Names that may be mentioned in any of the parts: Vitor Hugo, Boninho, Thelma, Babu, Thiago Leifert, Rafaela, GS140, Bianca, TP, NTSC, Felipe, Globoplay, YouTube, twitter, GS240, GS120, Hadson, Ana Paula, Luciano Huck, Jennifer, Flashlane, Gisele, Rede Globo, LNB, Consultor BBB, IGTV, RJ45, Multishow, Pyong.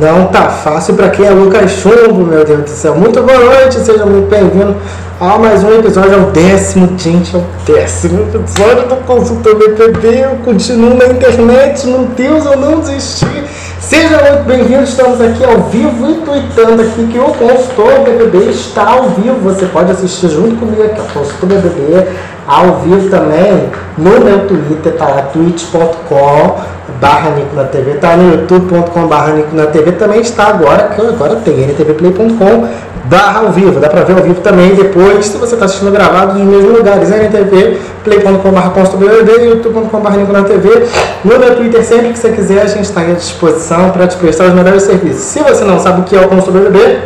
Não tá fácil pra quem é Lucas Chumbo, meu Deus do céu. Muito boa noite, seja muito bem-vindo a mais um episódio, ao décimo, gente, ao décimo episódio do Consultor BBB. Eu continuo na internet, meu Deus, eu não desisti. Seja muito bem-vindo, estamos aqui ao vivo e tweetando aqui que o Consultor BBB está ao vivo. Você pode assistir junto comigo aqui, o Consultor BBB ao vivo também no meu Twitter, tá lá, twitch.com/nicodatv, tá no youtube.com/nicodatv, também está agora, que agora tem ntvplay.com/ao vivo, dá pra ver ao vivo também depois, se você tá assistindo gravado nos mesmos lugares, ntvplay.com/consultorBBB, youtube.com/nicodatv, no meu Twitter, sempre que você quiser, a gente está aqui à disposição para te prestar os melhores serviços. Se você não sabe o que é o Consultor BBB,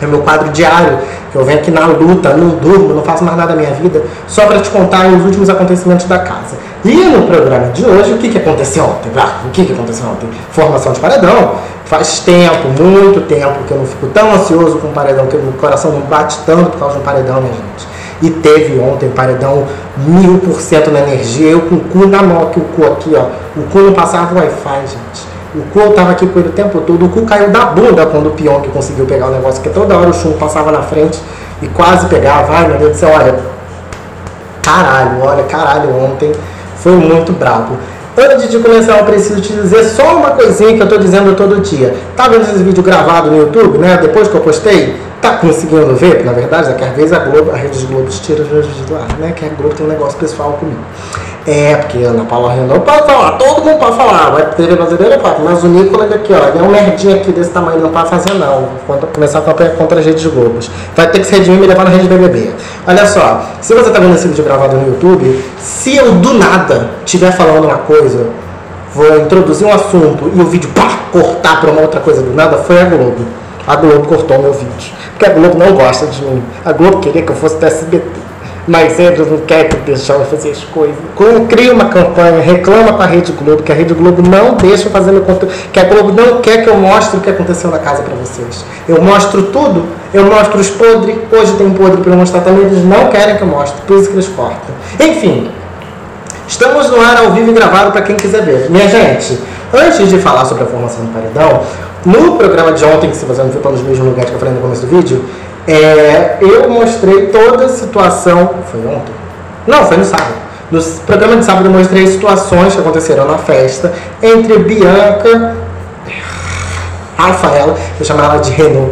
é meu quadro diário, que eu venho aqui na luta, não durmo, não faço mais nada da minha vida, só para te contar os últimos acontecimentos da casa. E no programa de hoje, o que, que aconteceu ontem? Ah, o que, que aconteceu ontem? Formação de paredão. Faz tempo, muito tempo, que eu não fico tão ansioso com um paredão, que o coração não bate tanto por causa de um paredão, né, gente? E teve ontem paredão 1000% na energia, eu com o cu na mão, que o cu aqui, ó. O cu não passava o Wi-Fi, gente. O cu eu tava aqui com ele o tempo todo, o cu caiu da bunda quando o Pyong conseguiu pegar o negócio, porque toda hora o Chumbo passava na frente e quase pegava. Ai, meu Deus do céu, olha, caralho, ontem foi muito brabo. Antes de começar, eu preciso te dizer só uma coisinha que eu tô dizendo todo dia. Tá vendo esse vídeo gravado no YouTube, né? Depois que eu postei, tá conseguindo ver? Porque, na verdade, é que às vezes a Globo, a Rede Globo tira os vídeos do ar, né? Que a Globo tem um negócio pessoal comigo. É, porque Ana Paula Renan pode falar, todo mundo pode falar, vai ter brasileiro, pode, mas o Nicolas aqui, ó, ele é um nerdinho aqui desse tamanho, não pode fazer não, quando começar a campanha contra as redes Globo. Vai ter que se redimir e me levar na Rede BBB. Olha só, se você tá vendo esse vídeo gravado no YouTube, se eu do nada estiver falando uma coisa, vou introduzir um assunto e o vídeo, pá, cortar pra uma outra coisa do nada, foi a Globo. A Globo cortou meu vídeo, porque a Globo não gosta de mim, a Globo queria que eu fosse do SBT. Mas eles não querem deixar eu fazer as coisas. Quando eu crio uma campanha, reclama com a Rede Globo, que a Rede Globo não deixa eu fazer meu conteúdo, que a Globo não quer que eu mostre o que aconteceu na casa pra vocês. Eu mostro tudo, eu mostro os podres, hoje tem podre pra eu mostrar também, eles não querem que eu mostre, por isso que eles cortam. Enfim, estamos no ar ao vivo e gravado pra quem quiser ver. Minha gente, antes de falar sobre a formação do paredão, no programa de ontem, que se você não viu, para os mesmos lugares que eu falei no começo do vídeo, eu mostrei toda a situação. Foi ontem? Não, foi no sábado. No programa de sábado eu mostrei as situações que aconteceram na festa entre Bianca, Rafaela, eu chamo ela de Renan,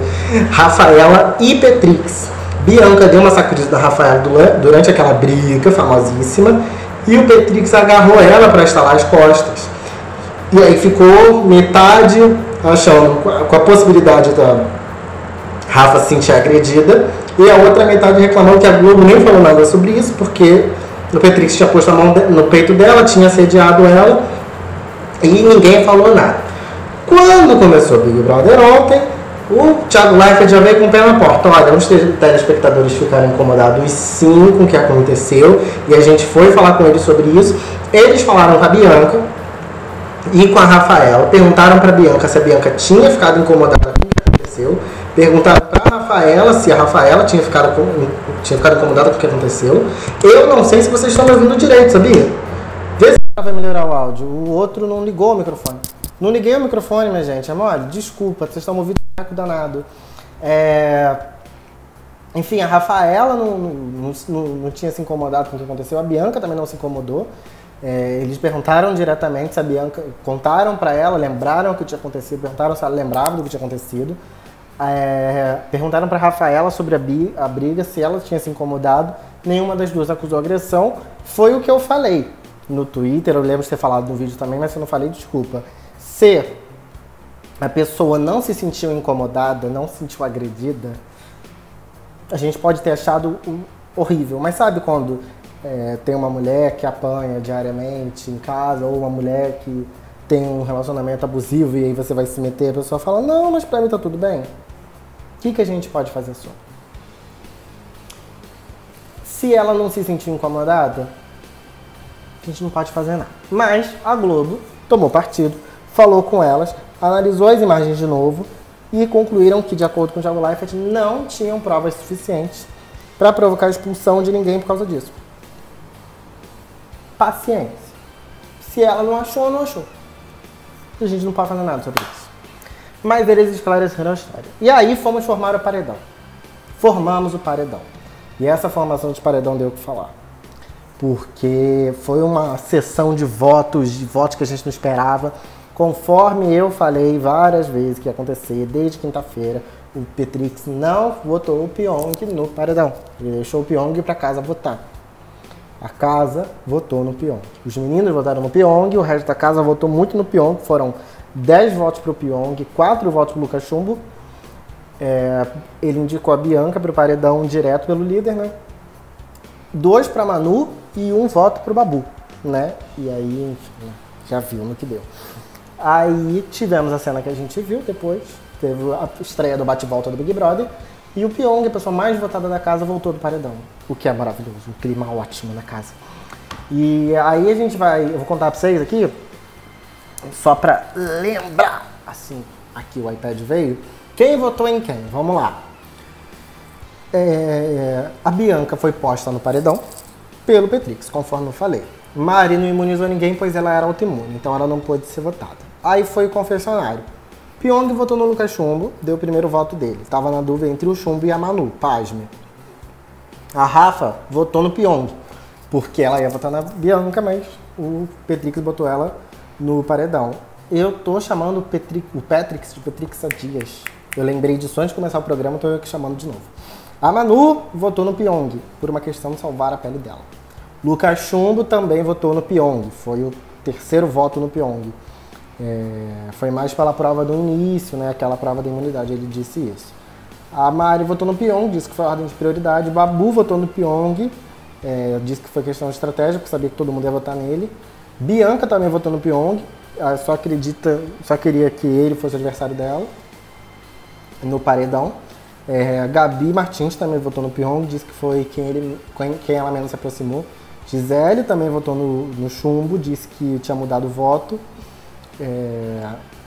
Rafaela e Petrix. Bianca deu uma sacudida da Rafaela durante aquela briga famosíssima e o Petrix agarrou ela para estalar as costas. E aí ficou metade achando com a possibilidade da Rafa se sentia agredida, e a outra metade reclamou que a Globo nem falou nada sobre isso, porque o Petrix tinha posto a mão no peito dela, tinha assediado ela, e ninguém falou nada. Quando começou o Big Brother ontem, o Thiago Leifert já veio com o pé na porta. Olha, os telespectadores ficaram incomodados sim com o que aconteceu, e a gente foi falar com eles sobre isso. Eles falaram com a Bianca e com a Rafaela, perguntaram para a Bianca se a Bianca tinha ficado incomodada com o que aconteceu, perguntaram para a Rafaela se a Rafaela tinha ficado incomodada com o que aconteceu. Eu não sei se vocês estão me ouvindo direito, sabia? Vê se vai melhorar o áudio. O outro não ligou o microfone. Não liguei o microfone, minha gente. Amor, desculpa, vocês estão me ouvindo um saco danado. Enfim, a Rafaela não tinha se incomodado com o que aconteceu. A Bianca também não se incomodou. Eles perguntaram diretamente se a Bianca... Contaram para ela, lembraram o que tinha acontecido. Perguntaram se ela lembrava do que tinha acontecido. Perguntaram para Rafaela sobre a briga, se ela tinha se incomodado. Nenhuma das duas acusou agressão. Foi o que eu falei no Twitter. Eu lembro de ter falado no vídeo também, mas se eu não falei, desculpa. Se a pessoa não se sentiu incomodada, não se sentiu agredida, a gente pode ter achado horrível. Mas sabe quando tem uma mulher que apanha diariamente em casa, ou uma mulher que tem um relacionamento abusivo e aí você vai se meter, a pessoa fala, não, mas pra mim tá tudo bem. O que, que a gente pode fazer só? Se ela não se sentir incomodada, a gente não pode fazer nada. Mas a Globo tomou partido, falou com elas, analisou as imagens de novo e concluíram que, de acordo com o Thiago Leifert, não tinham provas suficientes para provocar a expulsão de ninguém por causa disso. Paciência. Se ela não achou, não achou. A gente não pode fazer nada sobre isso. mas eles esclareceram a história. E aí fomos formar o paredão. Formamos o paredão. E essa formação de paredão deu o que falar. Porque foi uma sessão de votos que a gente não esperava. Conforme eu falei várias vezes que ia acontecer, desde quinta-feira, o Petrix não votou o Pyong no paredão. Ele deixou o Pyong para casa votar. A casa votou no Pyong. Os meninos votaram no Pyong, o resto da casa votou muito no Pyong. Foram 10 votos para o Pyong, 4 votos para o Lucas Chumbo. Ele indicou a Bianca para o paredão direto pelo líder, né? 2 para Manu e 1 voto para o Babu, né? E aí, enfim, já viu no que deu. Aí tivemos a cena que a gente viu depois. Teve a estreia do bate-volta do Big Brother. E o Pyong, a pessoa mais votada da casa, voltou do paredão. O que é maravilhoso, um clima ótimo na casa. E aí a gente vai... Eu vou contar pra vocês aqui, só pra lembrar. Assim, aqui o iPad veio. Quem votou em quem? Vamos lá. A Bianca foi posta no paredão pelo Petrix, conforme eu falei. Mari não imunizou ninguém, pois ela era autoimune. Então ela não pôde ser votada. Aí foi o confessionário. Pyong votou no Lucas Chumbo, deu o primeiro voto dele. Tava na dúvida entre o Chumbo e a Manu, pasme. A Rafa votou no Pyong, porque ela ia votar na Bianca, mas o Petrix botou ela no paredão. Eu tô chamando o Petrix de Petrix Dias. Eu lembrei disso antes de começar o programa, tô aqui chamando de novo. A Manu votou no Pyong, por uma questão de salvar a pele dela. Lucas Chumbo também votou no Pyong, foi o terceiro voto no Pyong. Foi mais pela prova do início, né? Aquela prova da imunidade, ele disse isso. A Mari votou no Pyong, disse que foi a ordem de prioridade. O Babu votou no Pyong, disse que foi questão de estratégia, porque sabia que todo mundo ia votar nele. Bianca também votou no Pyong, só queria que ele fosse o adversário dela, no paredão. Gabi Martins também votou no Pyong, disse que foi quem ela menos se aproximou. Gisele também votou no Chumbo, disse que tinha mudado o voto.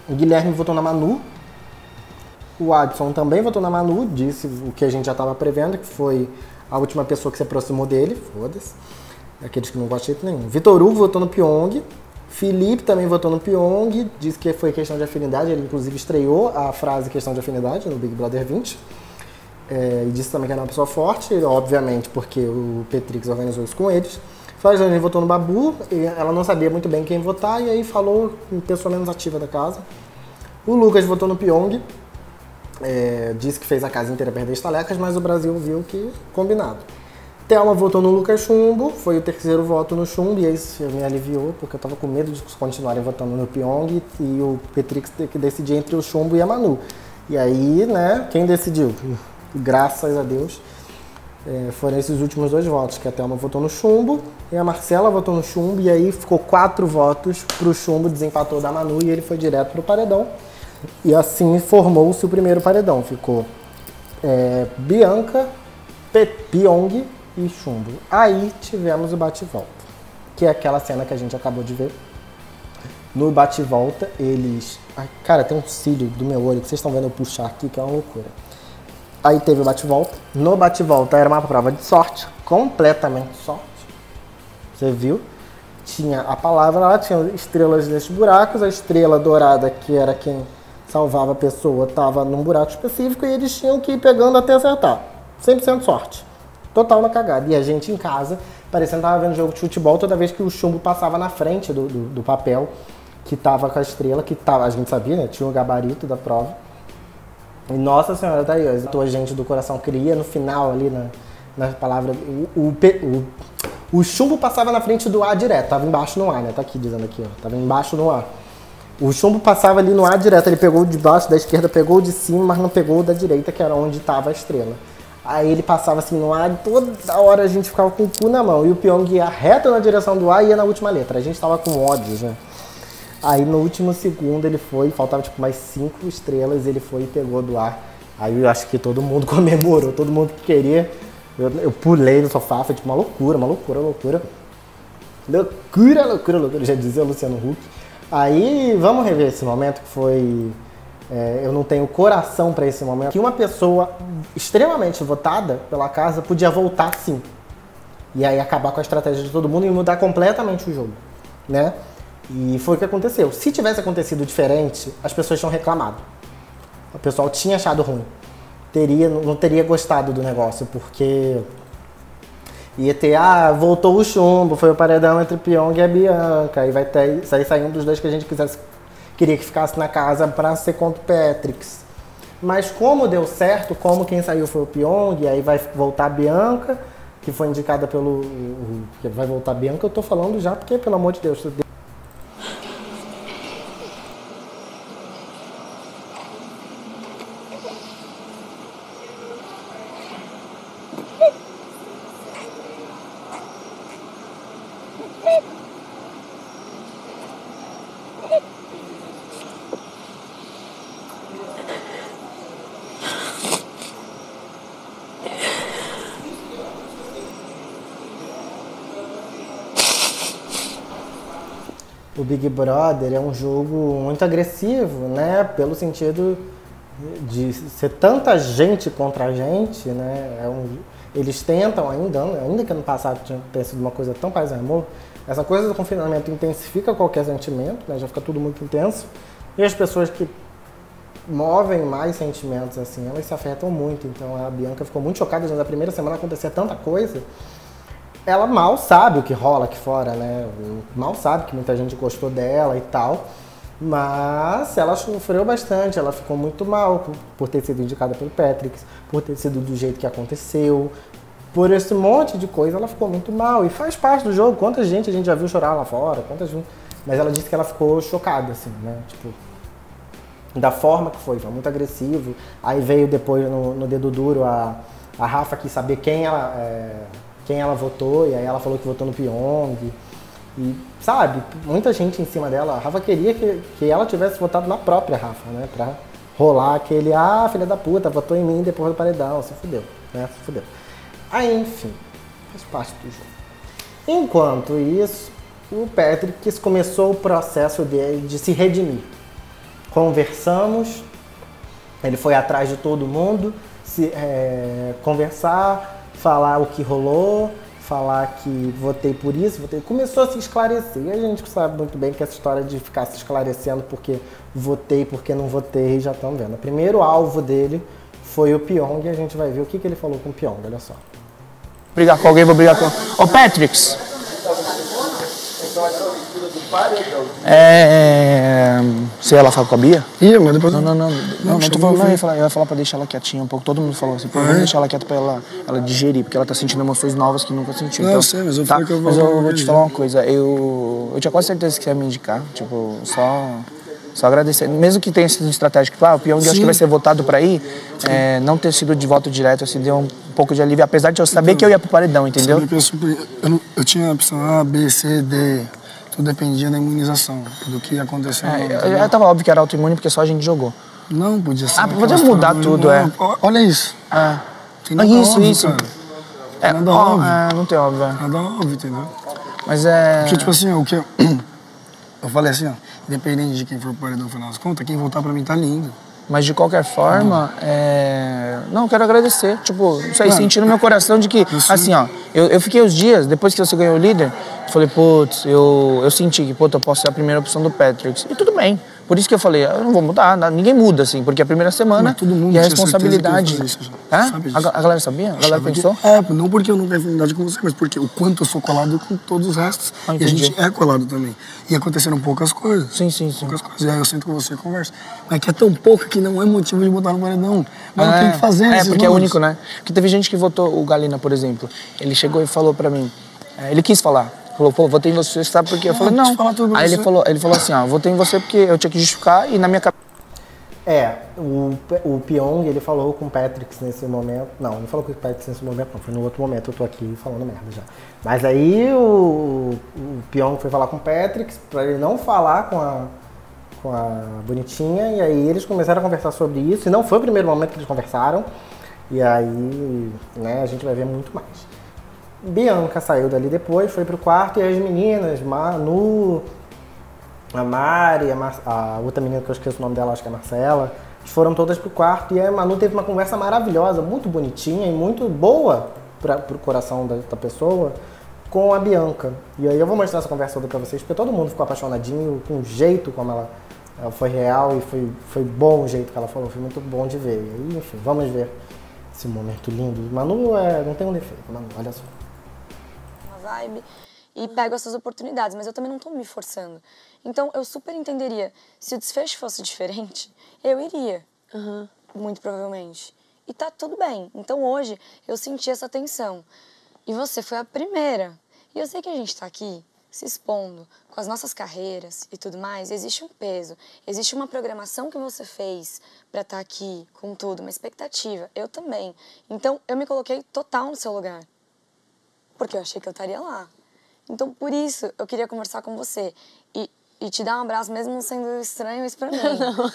O Guilherme votou na Manu. O Hadson também votou na Manu. Disse o que a gente já estava prevendo, que foi a última pessoa que se aproximou dele. Foda-se. Aqueles que não gostam de nenhum. Vitor Hugo votou no Pyong. Felipe também votou no Pyong. Disse que foi questão de afinidade. Ele inclusive estreou a frase questão de afinidade no Big Brother 20. E disse também que era uma pessoa forte. Obviamente porque o Petrix organizou isso com eles. Flashlane votou no Babu, ela não sabia muito bem quem votar, e aí falou em pessoa menos ativa da casa. O Lucas votou no Pyong, disse que fez a casa inteira perder estalecas, mas o Brasil viu que combinado. Thelma votou no Lucas Chumbo, foi o terceiro voto no Chumbo, e isso me aliviou, porque eu tava com medo de continuarem votando no Pyong e o Petrix ter que decidir entre o Chumbo e a Manu. E aí, né, quem decidiu? Graças a Deus. Foram esses últimos 2 votos, que a Thelma votou no Chumbo e a Marcela votou no Chumbo, e aí ficou 4 votos pro Chumbo, desempatou da Manu e ele foi direto pro paredão. E assim formou-se o primeiro paredão. Ficou Bianca, Pyong e Chumbo. Aí tivemos o bate-volta, que é aquela cena que a gente acabou de ver. No bate-volta, eles... Ai, cara, tem um cílio do meu olho que vocês estão vendo eu puxar aqui, que é uma loucura. Aí teve o bate-volta. No bate-volta era uma prova de sorte, completamente sorte. Você viu? Tinha a palavra lá, tinha estrelas nesses buracos, a estrela dourada, que era quem salvava a pessoa, estava num buraco específico e eles tinham que ir pegando até acertar. 100% sorte. Total na cagada. E a gente em casa, parecendo que estava vendo jogo de futebol, toda vez que o Chumbo passava na frente do papel que estava com a estrela, que tava, a gente sabia, né? Tinha o gabarito da prova. E Nossa Senhora, tá aí, a gente do coração queria no final ali na palavra. O Chumbo passava na frente do A direto, tava embaixo no A, né? Tá aqui dizendo aqui, ó. Tava embaixo no A. O Chumbo passava ali no A direto, ele pegou de baixo da esquerda, pegou de cima, mas não pegou da direita, que era onde tava a estrela. Aí ele passava assim no A e toda hora a gente ficava com o cu na mão. E o Pyong ia reto na direção do A e ia na última letra. A gente tava com ódio já. Aí no último segundo ele foi, faltava tipo mais 5 estrelas, ele foi e pegou do ar. Aí eu acho que todo mundo comemorou, todo mundo que queria. Eu pulei no sofá, foi tipo uma loucura, loucura, já dizia o Luciano Huck. Aí vamos rever esse momento que foi... eu não tenho coração pra esse momento. Que uma pessoa extremamente votada pela casa podia voltar sim. E aí acabar com a estratégia de todo mundo e mudar completamente o jogo, né? E foi o que aconteceu. Se tivesse acontecido diferente, as pessoas tinham reclamado. o pessoal tinha achado ruim. Não teria gostado do negócio, porque ia ter, ah, voltou o Chumbo, foi o paredão entre Pyong e a Bianca, e vai ter, sair um dos dois que a gente queria que ficasse na casa pra ser contra o Petrix. Mas como deu certo, como quem saiu foi o Pyong, e aí vai voltar a Bianca, que foi indicada pelo... Vai voltar a Bianca, eu tô falando já, porque, pelo amor de Deus... O Big Brother é um jogo muito agressivo, né? Pelo sentido de ser tanta gente contra a gente, né? Eles tentam ainda que no passado tenha sido uma coisa tão paz e amor, essa coisa do confinamento intensifica qualquer sentimento, né? Já fica tudo muito intenso. E as pessoas que movem mais sentimentos, assim, elas se afetam muito. Então a Bianca ficou muito chocada, já na primeira semana acontecia tanta coisa. Ela mal sabe o que rola aqui fora, né? Mal sabe que muita gente gostou dela e tal. Mas ela sofreu bastante, ela ficou muito mal por ter sido indicada pelo Petrix, por ter sido do jeito que aconteceu. Por esse monte de coisa, ela ficou muito mal. E faz parte do jogo. Quanta gente a gente já viu chorar lá fora, quanta gente... Mas ela disse que ela ficou chocada, assim, né? Tipo, da forma que foi muito agressivo. Aí veio depois, no Dedo Duro, a Rafa quis saber quem ela votou, e aí ela falou que votou no Pyong, e sabe, muita gente em cima dela. A Rafa queria que ela tivesse votado na própria Rafa, né, pra rolar aquele, ah, filha da puta, votou em mim depois do paredão, se fudeu, né, se fudeu. Aí, enfim, faz parte do jogo. Enquanto isso, o Petrix começou o processo dele de se redimir. Conversamos, ele foi atrás de todo mundo, conversar, falar o que rolou, falar que votei por isso, votei... Começou a se esclarecer. E a gente sabe muito bem que essa história de ficar se esclarecendo porque votei, porque não votei, já estão vendo. O primeiro alvo dele foi o Pyong, e a gente vai ver o que ele falou com o Pyong, olha só. Brigar com alguém, vou brigar com... Ô, Petrix! Você ia lá falar com a Bia? Ia, mas depois... Não, tô falando, eu ia falar pra deixar ela quietinha um pouco. Todo mundo falou assim, pô, vamos deixar ela quieta pra ela digerir, porque ela tá sentindo emoções novas que nunca sentiu. Não, então, eu sei, mas eu falei que eu vou... Mas eu vou te falar uma coisa, eu tinha quase certeza que você ia me indicar, tipo, só agradecer. Mesmo que tenha sido estratégico, tipo, ah, o Pyong, eu acho que vai ser votado pra ir, não ter sido de voto direto, assim, deu um pouco de alívio, apesar de eu saber que eu ia pro paredão, entendeu? Eu tinha a opção A, B, C, D... Dependia da imunização, do que ia acontecer. Eu tava óbvio que era autoimune, porque só a gente jogou. Não, podia ser. Ah, podia mudar tudo, é. Olha isso. É. Tem nada óbvio, isso. Cara. É, nada óbvio. É, não tem óbvio. Nada óbvio, entendeu? Mas é... Porque, tipo assim, o que eu falei assim, ó, independente de quem for pro paredão, no final das contas, quem voltar pra mim tá lindo. Mas, de qualquer forma, não, quero agradecer. Tipo, isso aí, senti no meu coração de que, assim, ó, eu fiquei os dias, depois que você ganhou o líder, eu falei, putz, eu senti que, eu posso ser a primeira opção do Petrix. E tudo bem. Por isso que eu falei, eu não vou mudar, ninguém muda, assim, porque a primeira semana e a responsabilidade... A galera sabia? A galera pensou? Não porque eu não tenho afinidade com você, mas porque o quanto eu sou colado com todos os restos. E a gente é colado também. E aconteceram poucas coisas. Sim. Poucas coisas. E aí eu sinto com você e converso. Mas que é tão pouco que não é motivo de botar no paredão. Mas não tem o que fazer. Porque é único, né? Porque teve gente que votou, o Galina, por exemplo. Ele chegou e falou pra mim, ele quis falar. Falou, pô, votei em você, sabe por quê? Eu falei, não. Aí ele falou assim, ó, votei em você porque eu tinha que justificar e na minha cabeça... O Pyong, ele falou com o Petrix nesse momento. Não, ele não falou com o Petrix nesse momento, não. Foi no outro momento, eu tô aqui falando merda já. Mas aí o Pyong foi falar com o Petrix pra ele não falar com a bonitinha. E aí eles começaram a conversar sobre isso. E não foi o primeiro momento que eles conversaram. E aí, né, a gente vai ver muito mais. Bianca saiu dali depois, foi pro quarto, e as meninas, Manu, a Mari, a outra menina que eu esqueço o nome dela, acho que é Marcela, foram todas pro quarto, e a Manu teve uma conversa maravilhosa, muito bonitinha e muito boa pro coração da pessoa, com a Bianca. E aí eu vou mostrar essa conversa toda pra vocês, porque todo mundo ficou apaixonadinho, com o jeito como ela Ela foi real e foi bom o jeito que ela falou, foi muito bom de ver. E, enfim, vamos ver esse momento lindo. Manu não tem um defeito, Manu, olha só. Uma vibe e pego essas oportunidades, mas eu também não estou me forçando. Então eu super entenderia, se o desfecho fosse diferente, eu iria, muito provavelmente. E tá tudo bem. Então hoje eu senti essa tensão. E você foi a primeira. E eu sei que a gente tá aqui se expondo com as nossas carreiras e tudo mais, existe um peso, existe uma programação que você fez para estar aqui com tudo, uma expectativa, eu também. Então, eu me coloquei total no seu lugar, porque eu achei que eu estaria lá. Então, por isso, eu queria conversar com você e te dar um abraço, mesmo sendo estranho isso pra mim. Não.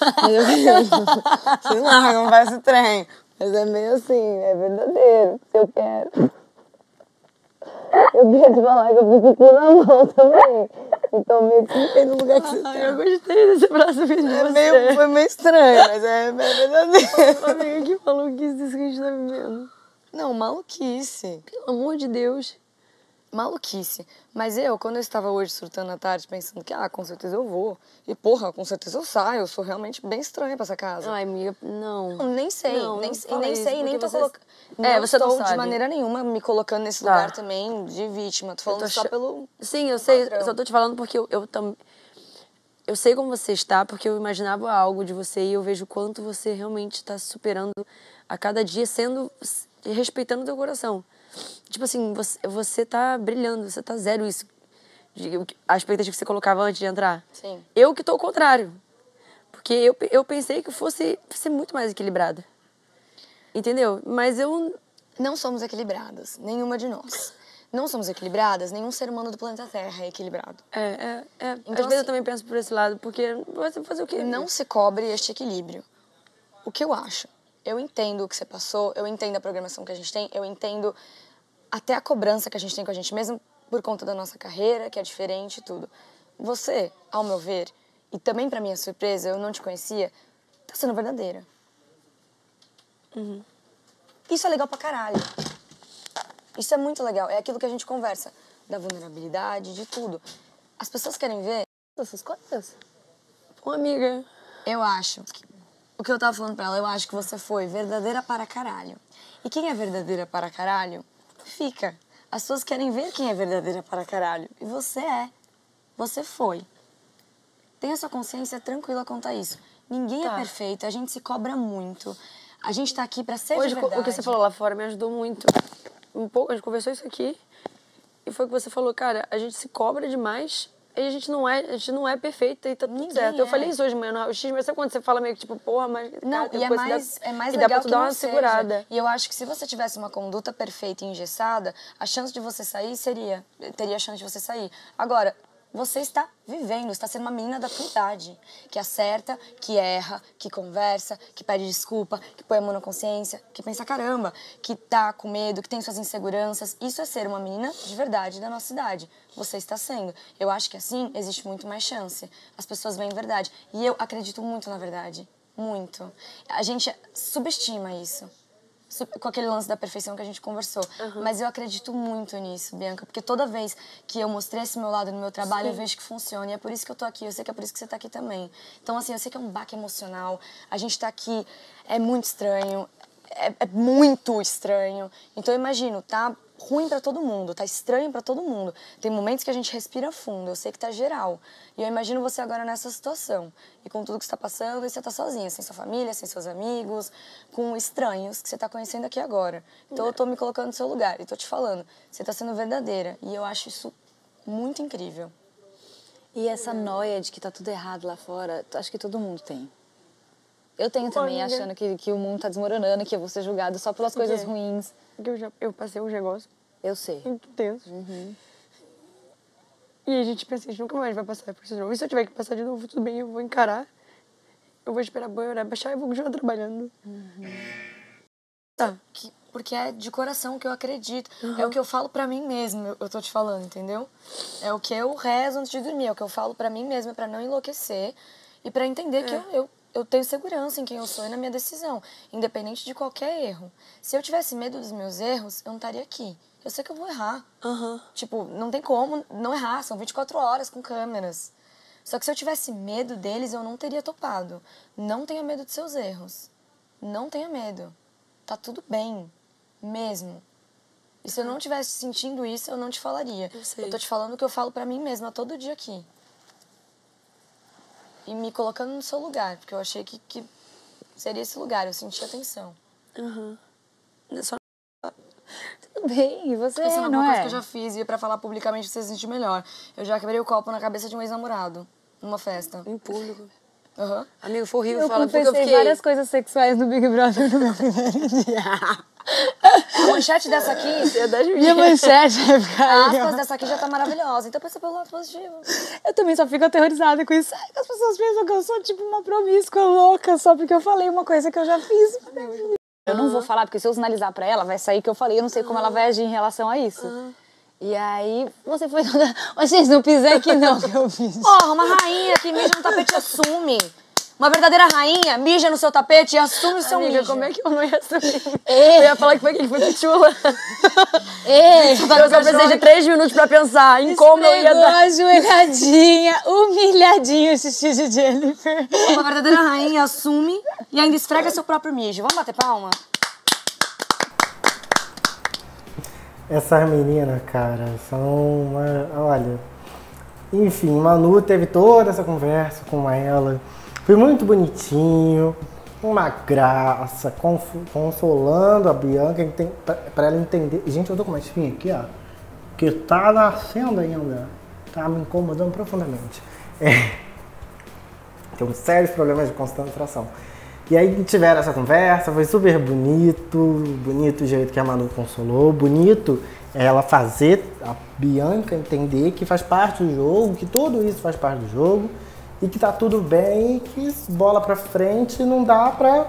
Sei lá, não vai ser estranho, mas é meio assim, é verdadeiro, se eu quero. Eu queria te falar que eu fico com na mão também. Então, meio que não tem no lugar que você tá. Eu gostei desse próximo vídeo. Foi meio estranho, mas é verdadeiro. Uma amiga, que maluquice disso que a gente tá vivendo. Não, maluquice. Pelo amor de Deus. Maluquice. Mas quando eu estava hoje surtando à tarde, pensando que, com certeza eu vou. E, porra, com certeza eu saio. Eu sou realmente bem estranha pra essa casa. Ai, amiga, não. Nem sei, nem tô colocando. Não estou de maneira nenhuma me colocando nesse lugar também de vítima. Tô falando só pelo... Sim, eu sei. Padrão. Eu só tô te falando porque eu sei como você está, porque eu imaginava algo de você e eu vejo quanto você realmente está superando a cada dia, respeitando o teu coração. Tipo assim, você tá brilhando, você tá zero isso. A expectativa que você colocava antes de entrar. Sim. Eu que tô ao contrário. Porque eu pensei que eu fosse ser muito mais equilibrada. Entendeu? Mas eu... Não somos equilibradas, nenhuma de nós. Não somos equilibradas, nenhum ser humano do planeta Terra é equilibrado. Então, às vezes eu também penso por esse lado, porque você fazer o quê? Não se cobre este equilíbrio. O que eu acho? Eu entendo o que você passou, eu entendo a programação que a gente tem, eu entendo até a cobrança que a gente tem com a gente mesmo por conta da nossa carreira, que é diferente e tudo. Você, ao meu ver, e também pra minha surpresa, eu não te conhecia, tá sendo verdadeira. Isso é legal pra caralho. Isso é muito legal, é aquilo que a gente conversa, da vulnerabilidade, de tudo. As pessoas querem ver essas coisas. Pô, amiga. Eu acho... O que eu tava falando pra ela, eu acho que você foi verdadeira para caralho. E quem é verdadeira para caralho, fica. As pessoas querem ver quem é verdadeira para caralho. E você é. Você foi. Tenha sua consciência tranquila quanto a isso. Ninguém é perfeito, a gente se cobra muito. A gente tá aqui pra ser de verdade. O que você falou lá fora me ajudou muito. Um pouco, a gente conversou isso aqui. E foi o que você falou, cara, a gente se cobra demais... E a gente não é perfeita e tá tudo certo. Eu falei isso hoje, mano. O X, mas sabe quando você fala meio que tipo, porra, mas... Não, cara, e é mais legal dá pra tu dar uma segurada. Seja. E eu acho que se você tivesse uma conduta perfeita e engessada, a chance de você sair teria a chance de você sair. Agora, você está vivendo, está sendo uma menina da tua idade, que acerta, que erra, que conversa, que pede desculpa, que põe a mão na consciência, que pensa caramba, que tá com medo, que tem suas inseguranças. Isso é ser uma menina de verdade da nossa idade. Você está sendo. Eu acho que assim existe muito mais chance. As pessoas veem verdade. E eu acredito muito na verdade. Muito. A gente subestima isso. Com aquele lance da perfeição que a gente conversou. Mas eu acredito muito nisso, Bianca. Porque toda vez que eu mostrei esse meu lado no meu trabalho, eu vejo que funciona. E é por isso que eu tô aqui. Eu sei que é por isso que você tá aqui também. Então, assim, eu sei que é um baque emocional. A gente tá aqui, é muito estranho. É muito estranho. Então, eu imagino, tá ruim pra todo mundo. Tá estranho pra todo mundo. Tem momentos que a gente respira fundo. Eu sei que tá geral. E eu imagino você agora nessa situação. E com tudo que você tá passando, você tá sozinha, sem sua família, sem seus amigos, com estranhos que você tá conhecendo aqui agora. Então eu tô me colocando no seu lugar e tô te falando. Você tá sendo verdadeira. E eu acho isso muito incrível. E essa noia de que tá tudo errado lá fora, acho que todo mundo tem. Eu tenho também, achando que o mundo tá desmoronando, que eu vou ser julgado só pelas coisas ruins. Eu passei um negócio. Eu sei. Muito tenso. E a gente pensa, a gente nunca mais vai passar por isso de novo. E se eu tiver que passar de novo, tudo bem, eu vou encarar. Eu vou esperar banho, baixar e vou continuar trabalhando. Porque é de coração que eu acredito. É o que eu falo pra mim mesma, eu tô te falando, entendeu? É o que eu rezo antes de dormir, é o que eu falo pra mim mesma, pra não enlouquecer e pra entender que eu tenho segurança em quem eu sou e na minha decisão, independente de qualquer erro. Se eu tivesse medo dos meus erros, eu não estaria aqui. Eu sei que eu vou errar. Tipo, não tem como não errar. São 24 horas com câmeras. Só que se eu tivesse medo deles, eu não teria topado. Não tenha medo dos seus erros. Não tenha medo. Tá tudo bem. Mesmo. E se eu não estivesse sentindo isso, eu não te falaria. Eu tô te falando o que eu falo pra mim mesma todo dia aqui. E me colocando no seu lugar, porque eu achei que seria esse lugar. Eu senti a tensão. Aham. Só... Tudo bem, e você, essa não é? Essa é uma coisa que eu já fiz, e pra falar publicamente você se sentir melhor. Eu já quebrei o copo na cabeça de um ex-namorado, numa festa. Em público. Aham. Uhum. Amigo, foi horrível. Fala porque eu fiquei... várias coisas sexuais no Big Brother no meu primeiro dia. A manchete dessa aqui é das minhas. Minha manchete vai ficar. A aspas dessa aqui já tá maravilhosa. Então pensa pelo lado positivo. Eu também só fico aterrorizada com isso. As pessoas pensam que eu sou tipo uma promíscua louca só porque eu falei uma coisa que eu já fiz. Eu não vou falar, porque se eu sinalizar pra ela, vai sair que eu falei. Eu não sei como ela vai agir em relação a isso. E aí, você foi toda... Mas, gente, não pisei aqui não, que eu fiz. Porra, uma rainha que mija no tapete e assume. Uma verdadeira rainha mija no seu tapete e assume o seu mijo. Amiga, como é que eu não ia assumir? Eu ia falar que foi aquele que foi chula. Eu precisei de 3 minutos pra pensar em como eu ia dar. Ajoelhadinha, humilhadinha o xixi de Jennifer. Uma verdadeira rainha assume e ainda esfrega seu próprio mijo. Vamos bater palma? Essas meninas, cara, são uma... Olha, enfim, Manu teve toda essa conversa com ela. Foi muito bonitinho, uma graça, consolando a Bianca pra ela entender. Gente, eu tô com uma espinha aqui, ó, que tá nascendo ainda, tá me incomodando profundamente. Tenho sérios problemas de concentração. E aí tiveram essa conversa, foi super bonito, bonito o jeito que a Manu consolou, bonito ela fazer a Bianca entender que faz parte do jogo, que tudo isso faz parte do jogo. E que tá tudo bem, que bola pra frente, não dá pra...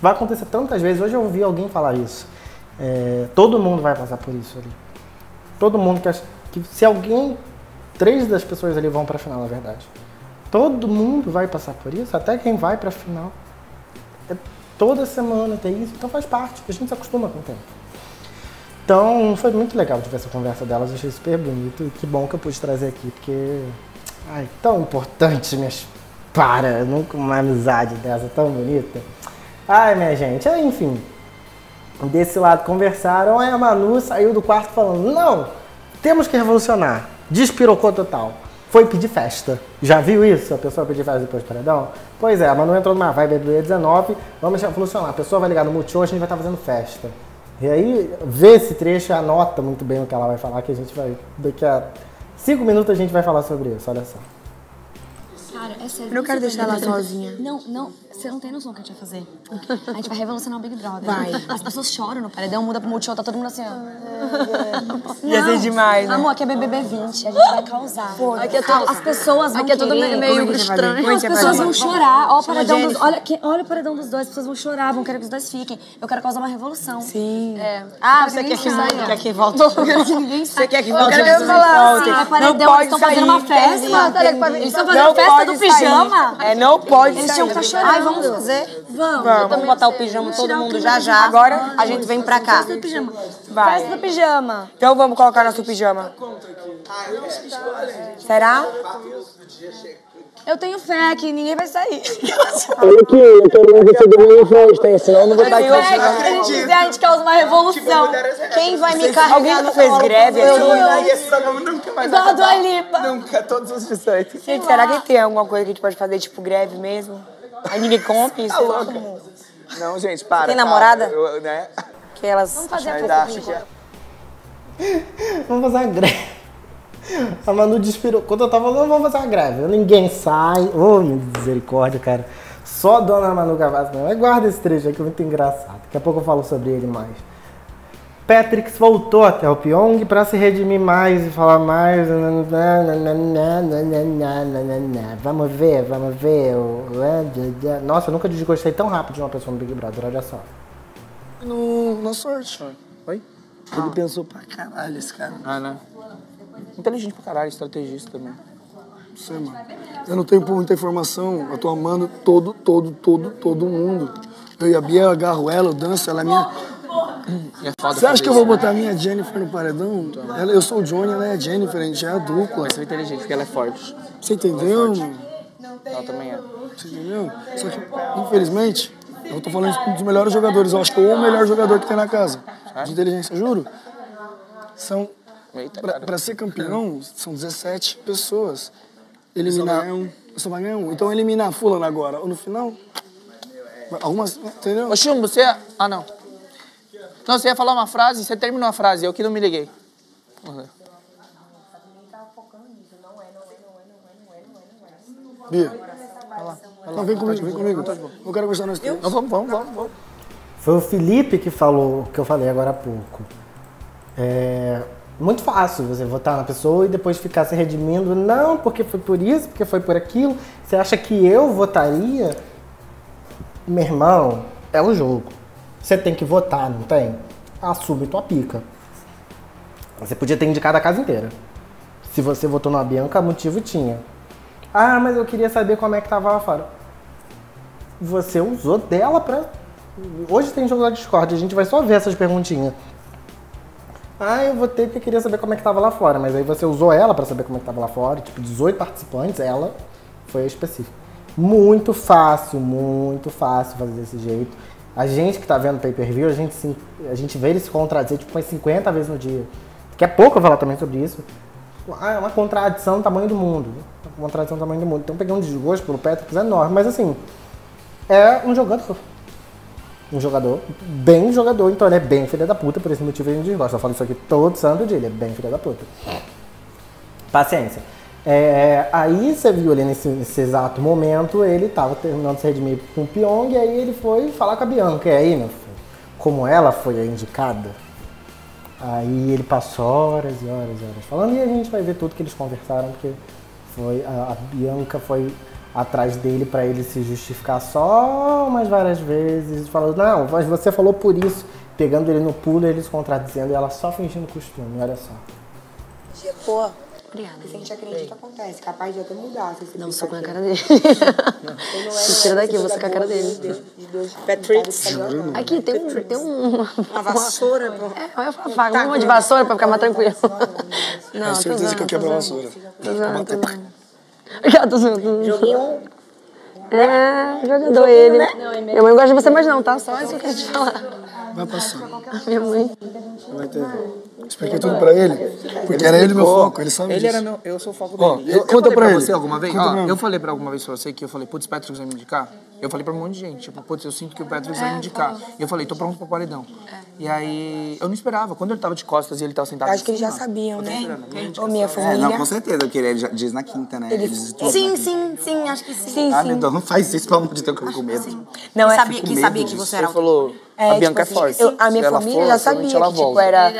Vai acontecer tantas vezes, hoje eu ouvi alguém falar isso. Todo mundo vai passar por isso ali. Todo mundo que se alguém... 3 das pessoas ali vão pra final, na verdade. Todo mundo vai passar por isso, até quem vai pra final. Toda semana tem isso, então faz parte. A gente se acostuma com o tempo. Então, foi muito legal de ver essa conversa delas, eu achei super bonito. E que bom que eu pude trazer aqui, porque... Ai, tão importante, minhas... Para, nunca uma amizade dessa tão bonita. Ai, minha gente, enfim. Desse lado conversaram, aí a Manu saiu do quarto falando, não, temos que revolucionar. Despirocou total. Foi pedir festa. Já viu isso? A pessoa pedir festa depois do paredão? Pois é, a Manu entrou numa vibe do dia 19, vamos revolucionar. A pessoa vai ligar no Multishow, a gente vai estar fazendo festa. E aí, vê esse trecho, anota muito bem o que ela vai falar, que a gente vai daqui a... 5 minutos a gente vai falar sobre isso, olha só. Cara, é sério. Eu não quero deixar ela sozinha. Não, não, você não tem noção do que a gente vai fazer. A gente vai revolucionar o Big Brother. Vai. As pessoas choram no paredão, muda pro Multishow, tá todo mundo assim, ó. Não, ia ser demais, né? Amor, aqui é BBB 20, a gente vai causar. Pô, aqui é todo, as pessoas vão querer. Aqui é todo meio estranho. As pessoas vão chorar, ó, o paredão dos, olha o paredão dos dois, as pessoas vão chorar, vão querer que os dois fiquem. Eu quero causar uma revolução. Sim. É. Ah, você quer que saia? Quer que volte? Eu quero que ninguém saia. Você quer que volte? Eu quero falar assim, é paredão, eles estão fazendo uma festa. Eles estão fazendo festa do pijama? É, não pode sair. Eles tinham que estar chorando. Ai, vamos fazer? Vamos. Vamos botar o pijama, todo mundo já já. Agora a gente vem pra cá. Festa do pijama. Festa do pijama. Então vamos colocar nosso pijama. Será? Eu tenho fé que ninguém vai sair. Olha aqui, eu quero receber uma festa, senão eu não vou estar aqui. A gente causa uma revolução. Quem vai me carregar? Alguém não fez greve aqui? Igual a Dua Lipa. Nunca, todos os 18. Gente, será que tem alguma coisa que a gente pode fazer, tipo greve mesmo? Aí ninguém compra isso? Não, gente, para. Tem namorada? Né? Que elas... Vamos fazer a pouco. Vamos fazer a greve. A Manu despirou. Quando eu tava falando, vamos fazer uma greve. Ninguém sai. Ô, meu misericórdia, cara. Só dona Manu Gavassi não. Guarda esse trecho aí que é muito engraçado. Daqui a pouco eu falo sobre ele mais. Petrix voltou até o Pyong pra se redimir mais e falar mais. Vamos ver. Nossa, eu nunca desgostei tão rápido de uma pessoa no Big Brother. Olha só. Na sorte. Oi? Ele pensou pra caralho, esse cara. Ah, né? Inteligente pra caralho, estrategista também. Não sei, mano. Eu não tenho muita informação, eu tô amando todo mundo. Eu e a Bia, eu agarro ela, eu danço, ela é minha... É foda. Você acha que eu vou botar a minha Jennifer no paredão? Então. Eu sou o Johnny, ela é a Jennifer, a gente é a dupla. Mas você é inteligente, porque ela é forte. Você entendeu, mano? Ela também é. Você entendeu? Só que, infelizmente, eu tô falando de um dos melhores jogadores. Eu acho que eu é o melhor jogador que tem na casa. De inteligência, juro. São... Pra ser campeão, são 17 pessoas. Eliminar... Só vai ganhar um. Então eliminar fulano agora. Ou no final... Algumas... Entendeu? Ô, Chumbo, você... Ah, não. Não, você ia falar uma frase, você terminou a frase. Eu que não me liguei. Bia, não, vem comigo. Eu quero gostar nós três. Vamos. Foi o Felipe que falou, que eu falei agora há pouco. É... Muito fácil você votar na pessoa e depois ficar se redimindo. Não, porque foi por isso, porque foi por aquilo. Você acha que eu votaria? Meu irmão, é o jogo. Você tem que votar, não tem? Assume tua pica. Você podia ter indicado a casa inteira. Se você votou na Bianca, motivo tinha. Ah, mas eu queria saber como é que tava lá fora. Você usou dela pra... Hoje tem jogo da Discord, a gente vai só ver essas perguntinhas. Ah, eu votei porque queria saber como é que tava lá fora. Mas aí você usou ela pra saber como é que tava lá fora. Tipo, 18 participantes, ela foi específica. Muito fácil fazer desse jeito. A gente que tá vendo pay-per-view, a gente vê ele se contradizer tipo umas 50 vezes no dia. Daqui a pouco eu vou falar também sobre isso. Ah, é uma contradição do tamanho do mundo. Uma contradição do tamanho do mundo. Então peguei um desgosto pelo Petrix enorme. Mas assim, é um jogador. Um jogador, bem jogador, então ele é bem filha da puta, por esse motivo a gente gosta. Eu falo isso aqui todo santo dia, ele é bem filha da puta. Paciência. É, aí você viu ali nesse exato momento, ele tava terminando de se redimir com o Pyong, e aí ele foi falar com a Bianca. E aí, meu filho, como ela foi a indicada, aí ele passou horas e horas e horas falando, e a gente vai ver tudo que eles conversaram, porque foi, a Bianca foi... atrás dele pra ele se justificar só umas várias vezes, falando, não, mas você falou por isso, pegando ele no pulo, ele se contradizendo, e ela só fingindo costume, olha só. Pô, obrigada. Gente acredita que acontece, capaz de até mudar. Não, sou com a cara dele. Se tira daqui, você com a cara dele. Petrix. Aqui, tem uma vassoura. É, olha a faca, uma de vassoura pra ficar mais tranquilo. Tenho certeza que eu quebro a vassoura. Joguinho. É, jogador ele. Né? Minha mãe não gosta de você mais não, tá? Só isso que eu quero te falar. Vai passar. Minha mãe. Expliquei tudo pra ele, porque era ele meu foco, ele sabe disso. Ele era meu, eu sou o foco dele. Conta pra ele. Você alguma vez? Ó, eu falei pra alguma vez pra você que eu falei, putz, o Petrix vai me indicar? Eu falei pra um monte de gente, tipo, putz, eu sinto que o Petrix vai me indicar. E eu falei, tô pronto pro paredão. E aí, eu não esperava. Quando ele tava de costas e ele tava sentado... Acho que eles já sabiam, né? Ou minha família. Não, com certeza, porque ele diz na quinta, né? Sim, acho que sim. Ah, então não faz isso, pelo amor de Deus, que eu fico com medo. Não, é que sabia que você era... A Bianca é forte. A minha família já sabia que, tipo, era...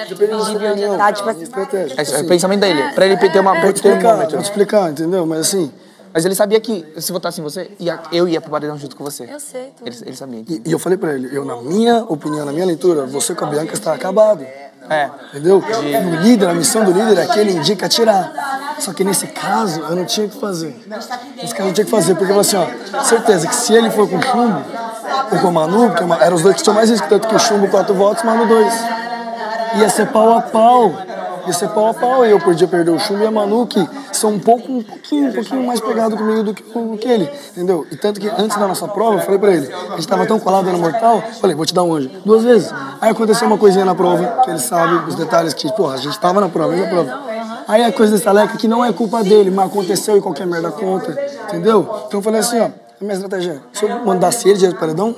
É o pensamento dele. Pra ele ter uma... Vou explicar, entendeu? Mas assim... Mas ele sabia que se votasse em você, eu ia pro paredão junto com você. Eu sei. Ele sabia. E eu falei pra ele, eu, na minha opinião, na minha leitura, você com a Bianca está acabado. É. Entendeu? O líder, a missão do líder é que ele indica tirar. Só que nesse caso, eu não tinha o que fazer. Nesse caso, eu não tinha o que fazer, porque eu falei assim, ó, certeza que se ele for com o Chumbo, ou com o Manu, que eram os dois que tinham mais risco, tanto que o Chumbo 4 votos, Manu 2. Ia ser pau a pau. Ia ser pau a pau. Eu podia perder o Chumbo e a Manu, que são um pouquinho mais pegado comigo do que ele. Entendeu? E tanto que antes da nossa prova, eu falei pra ele, a gente tava tão colado no mortal, falei, vou te dar um anjo. 2 vezes. Aí aconteceu uma coisinha na prova, que ele sabe os detalhes que, porra, a gente tava na prova, na prova. Aí a coisa dessa leca que não é culpa dele, mas aconteceu e qualquer merda conta. Entendeu? Então eu falei assim, ó, a minha estratégia, se eu mandasse ele direto pro paredão,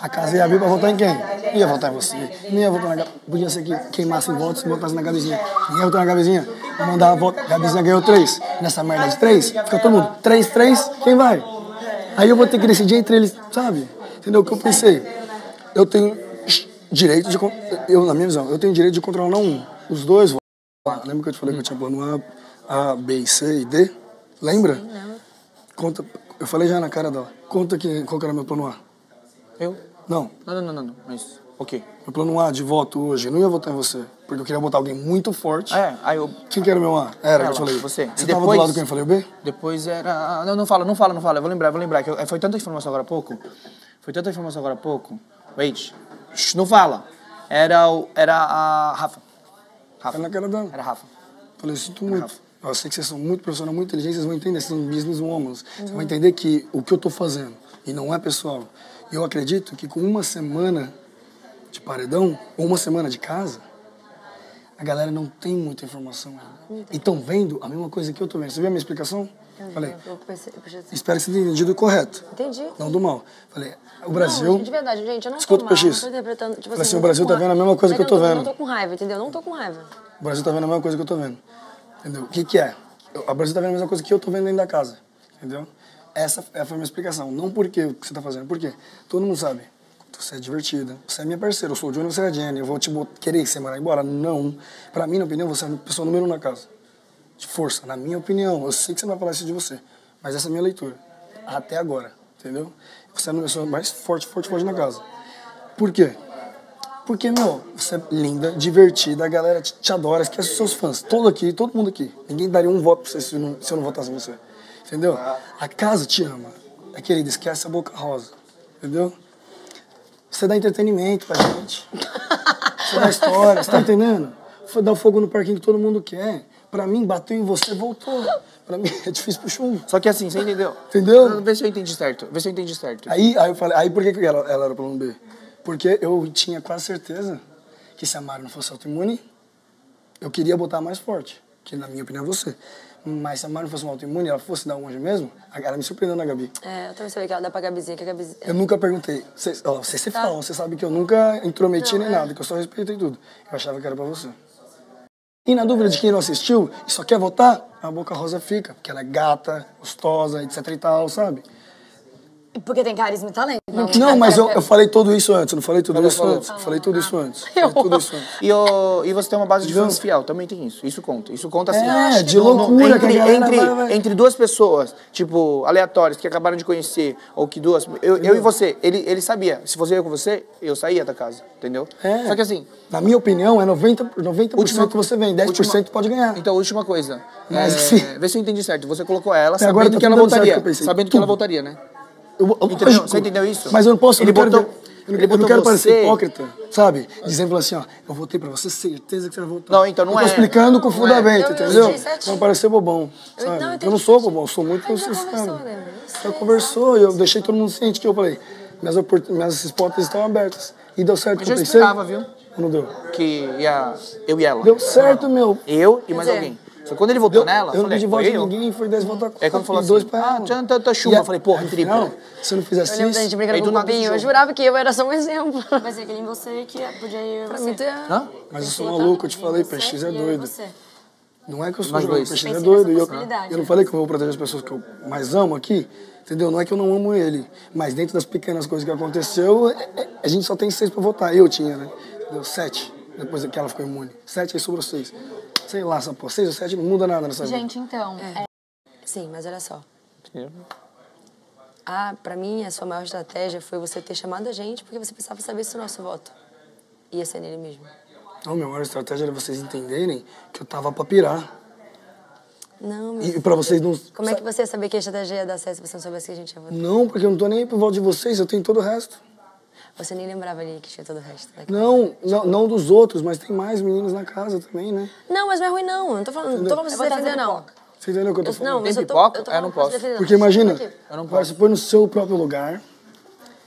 a casa ia abrir pra votar em quem? Ia votar em você. Não ia votar na Gabi. Podia ser que queimasse votos e botasse na Gabizinha. Não ia votar na Gabizinha. Eu mandava a voto. A Gabizinha ganhou 3. Nessa merda de 3, fica todo mundo. 3, quem vai? Aí eu vou ter que decidir entre eles, sabe? Entendeu? O que eu pensei? Eu tenho direito de... Eu, na minha visão, eu tenho direito de controlar um. Os dois votam. Lembra que eu te falei que eu tinha plano A, B, C e D? Lembra? Não. Conta... Eu falei já na cara dela. Conta aqui qual que era meu plano A. Eu? Não. Mas, ok. Meu plano A de voto hoje, eu não ia votar em você, porque eu queria botar alguém muito forte. É, aí eu... Quem que era o meu A? Era, eu falei. Você. Você tava do lado de quem? Eu falei o B? Depois era... Não fala. Eu vou lembrar. Foi tanta informação agora há pouco. Wait. Não fala. era a Rafa. Rafa. Era na cara dela. Era a Rafa. Falei, eu sinto muito. Rafa. Eu sei que vocês são muito profissionais, muito inteligentes, vocês vão entender, vocês são business women. Vocês vão entender que o que eu tô fazendo, e não é pessoal, eu acredito que com uma semana de paredão, ou uma semana de casa, a galera não tem muita informação ainda. E estão vendo a mesma coisa que eu tô vendo. Você viu a minha explicação? Entendi. Falei, espero que você tenha entendido correto. Entendi. Não do mal. Falei, o Brasil... Não, de verdade, gente, eu não escuto mal, não tô interpretando... Tipo, falei assim, o Brasil tá vendo a mesma coisa que eu tô vendo. Não tô com raiva, entendeu? Não tô com raiva. O Brasil tá vendo a mesma coisa que eu tô vendo. Entendeu? O que que é? O Brasil tá vendo a mesma coisa que eu tô vendo dentro da casa. Entendeu? Essa foi a minha explicação. Não porque o que você tá fazendo. Por quê? Todo mundo sabe. Você é divertida. Você é minha parceira. Eu sou o Johnny, você é a Jenny. Eu vou te querer que você morar embora? Não. Pra mim, na opinião, você é a pessoa número 1 na casa. De força, na minha opinião. Eu sei que você não vai falar isso de você. Mas essa é a minha leitura. Até agora. Entendeu? Você é a pessoa mais forte na casa. Por quê? Porque, meu, você é linda, divertida, a galera te adora, esquece os seus fãs. Todo aqui, todo mundo aqui. Ninguém daria um voto pra você se eu não votasse em você. Entendeu? A casa te ama. É querida, esquece a Boca Rosa. Entendeu? Você dá entretenimento pra gente. Você dá história, você tá entendendo? Dá fogo no parquinho que todo mundo quer. Pra mim, bateu em você, voltou. Pra mim, é difícil pro chumbo. Só que assim, você entendeu? Entendeu? Vê se eu entendi certo. Vê se eu entendi certo. Aí eu falei, aí por que ela era o plano B? Porque eu tinha quase certeza que se a Mari não fosse autoimune, eu queria botar mais forte, que na minha opinião é você. Mas se a Mari não fosse uma autoimune, ela fosse dar um anjo mesmo, ela me surpreendeu na Gabi. É, eu também sabia que ela dá pra Gabizinha, que a Gabizinha... Eu nunca perguntei. Vocês falam, vocês sabem que eu nunca intrometi nem nada, que eu só respeitei tudo. Eu achava que era pra você. E na dúvida de quem não assistiu e só quer votar, a Boca Rosa fica, porque ela é gata, gostosa, etc e tal, sabe? Porque tem carisma e talento. Não, mas eu falei tudo isso antes, não falei tudo isso antes. Falei tudo isso antes. E você tem uma base de fãs fiel, também tem isso. Isso conta. Isso conta assim. É, de loucura. Entre duas pessoas, tipo, aleatórias, que acabaram de conhecer, ou que duas... Eu e você, ele sabia. Se você ia com você, eu saía da casa, entendeu? É. Só que assim... Na minha opinião, é 90% que você vem, 10% pode ganhar. Então, última coisa. Vê se eu entendi certo. Você colocou ela, sabendo que ela voltaria. Sabendo que ela voltaria, né? Entendeu? Você entendeu isso? Mas eu não posso... Eu não quero parecer hipócrita, sabe? Dizendo assim, ó, eu votei pra você, certeza que você vai votar. Não, então não é. Eu tô explicando com fundamento, entendeu? Não parecer bobão, sabe? Eu não sou bobão, eu sou muito consistente. Eu conversou, eu deixei todo mundo ciente que eu falei, minhas hipóteses estão abertas. E deu certo o que eu pensei. Mas eu esperava, viu? Não deu. Que eu e ela. Deu certo, meu. Eu e mais alguém. Só quando ele votou nela, eu falei, eu não pedi voto de ninguém, foi 10 votos a 4. É quando falou assim, tinha tanta chuva. Eu falei, porra, tripla. Se eu não fizesse isso... Eu lembro da gente brincando com o Bobinho, eu jurava que eu era só um exemplo. Mas é que ele em você, que podia ir pra mim. Mas eu sou maluco, eu te falei, Peixes é doido. Não é que eu sou maluco, Peixes é doido. Eu não falei que eu vou proteger as pessoas que eu mais amo aqui, entendeu? Não é que eu não amo ele, mas dentro das pequenas coisas que aconteceu, a gente só tem 6 pra votar. Eu tinha, né? Deu 7, depois que ela ficou imune. 7, aí sobrou 6. Sei lá, só por 6 ou 7, não muda nada nessa gente, vida. Então... Sim, mas olha só. Pra mim, a sua maior estratégia foi você ter chamado a gente porque você precisava saber se o nosso voto ia ser nele mesmo. Não, minha maior estratégia era vocês entenderem que eu tava pra pirar. Não, mas... E pra vocês não... Como é que você ia saber que a estratégia ia dar certo se você não soubesse que a gente ia votar? Não, porque eu não tô nem aí pro voto de vocês, eu tenho todo o resto. Você nem lembrava ali que tinha todo o resto daqui. Não dos outros, mas tem mais meninos na casa também, né? Não, mas não é ruim, não. Eu não tô falando pra você se defender, não. Você entendeu o que eu tô falando? Não, tem pipoca? Eu não posso. Porque imagina, agora você põe no seu próprio lugar,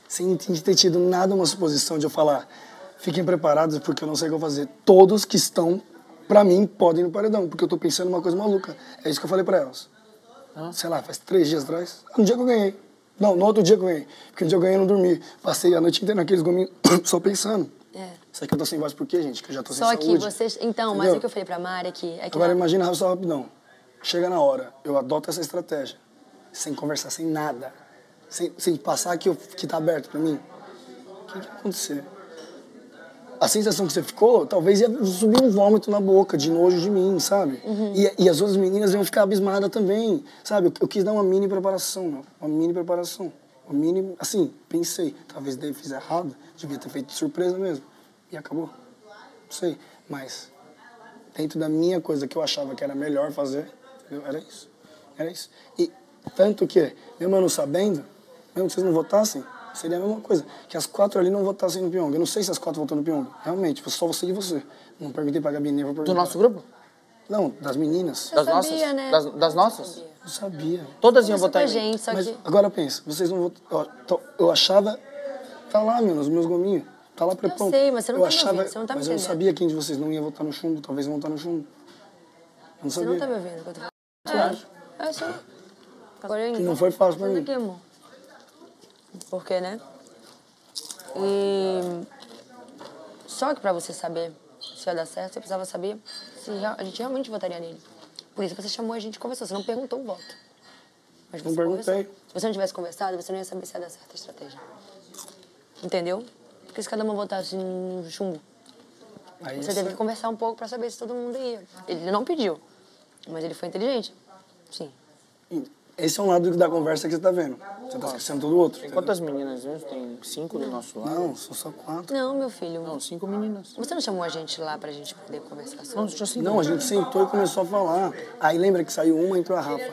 sem ter tido nada, uma suposição de eu falar, fiquem preparados, porque eu não sei o que eu vou fazer. Todos que estão, pra mim, podem ir no paredão, porque eu tô pensando uma coisa maluca. É isso que eu falei pra elas. Sei lá, faz 3 dias atrás, no dia que eu ganhei. Não, no outro dia que eu ganhei. Porque no dia que eu ganhei eu não dormi. Passei a noite inteira naqueles gominhos só pensando. Isso aqui eu tô sem voz por quê, gente? Que eu já tô sem saúde. Só que vocês... Então, entendeu? Mas o que eu falei pra Mari é que... Agora imagina só rapidão. Chega na hora, eu adoto essa estratégia. Sem conversar, sem nada. Sem passar que tá aberto pra mim. O que vai acontecer? A sensação que você ficou, talvez ia subir um vômito na boca, de nojo de mim, sabe? E as outras meninas iam ficar abismadas também, sabe? Eu quis dar uma mini preparação, meu. Assim, pensei. Talvez daí eu fiz errado, devia ter feito de surpresa mesmo. E acabou. Não sei, mas dentro da minha coisa que eu achava que era melhor fazer, entendeu? Era isso. E tanto que, mesmo eu não sabendo, mesmo que vocês não votassem, seria a mesma coisa. Que as quatro ali não votassem no Pyong. Eu não sei se as quatro votam no Pyong. Realmente, tipo, só você e você. Não perguntei pra Gabi, nem vou perguntar. Do nosso grupo? Não, das meninas. Eu das sabia, nossas? Né? Das nossas? Eu sabia. Todas iam votar em gente, só mas que... Agora pensa, vocês não votaram. Eu achava... Tá lá, meu, nos meus gominhos. Tá lá prepão. Eu sei, mas você não tá me ouvindo, você não tá me entendendo. Mas eu não sabia quem de vocês não ia votar no Chumbo. Talvez vão votar no Chumbo. Eu não sabia. Você não tá me ouvindo. Eu sei. Agora eu não foi fácil pra mim. Queimou. Por quê, né? E... Só que pra você saber se ia dar certo, você precisava saber se a gente realmente votaria nele. Por isso você chamou a gente e conversou. Você não perguntou o voto. Mas você não perguntei. Se você não tivesse conversado, você não ia saber se ia dar certa a estratégia. Entendeu? Porque se cada uma votasse no Chumbo, aí você teve que conversar um pouco pra saber se todo mundo ia. Ele não pediu, mas ele foi inteligente. Sim. Esse é um lado da conversa que você tá vendo. Você tá esquecendo todo o outro. Tem quantas meninas? Tem 5 do nosso lado? Não, são só 4. Não, meu filho. Não, 5 meninas. Você não chamou a gente lá pra gente poder conversar sobre? Não, tinha 5. Não, a gente sentou e começou a falar. Aí lembra que saiu uma, entrou a Rafa.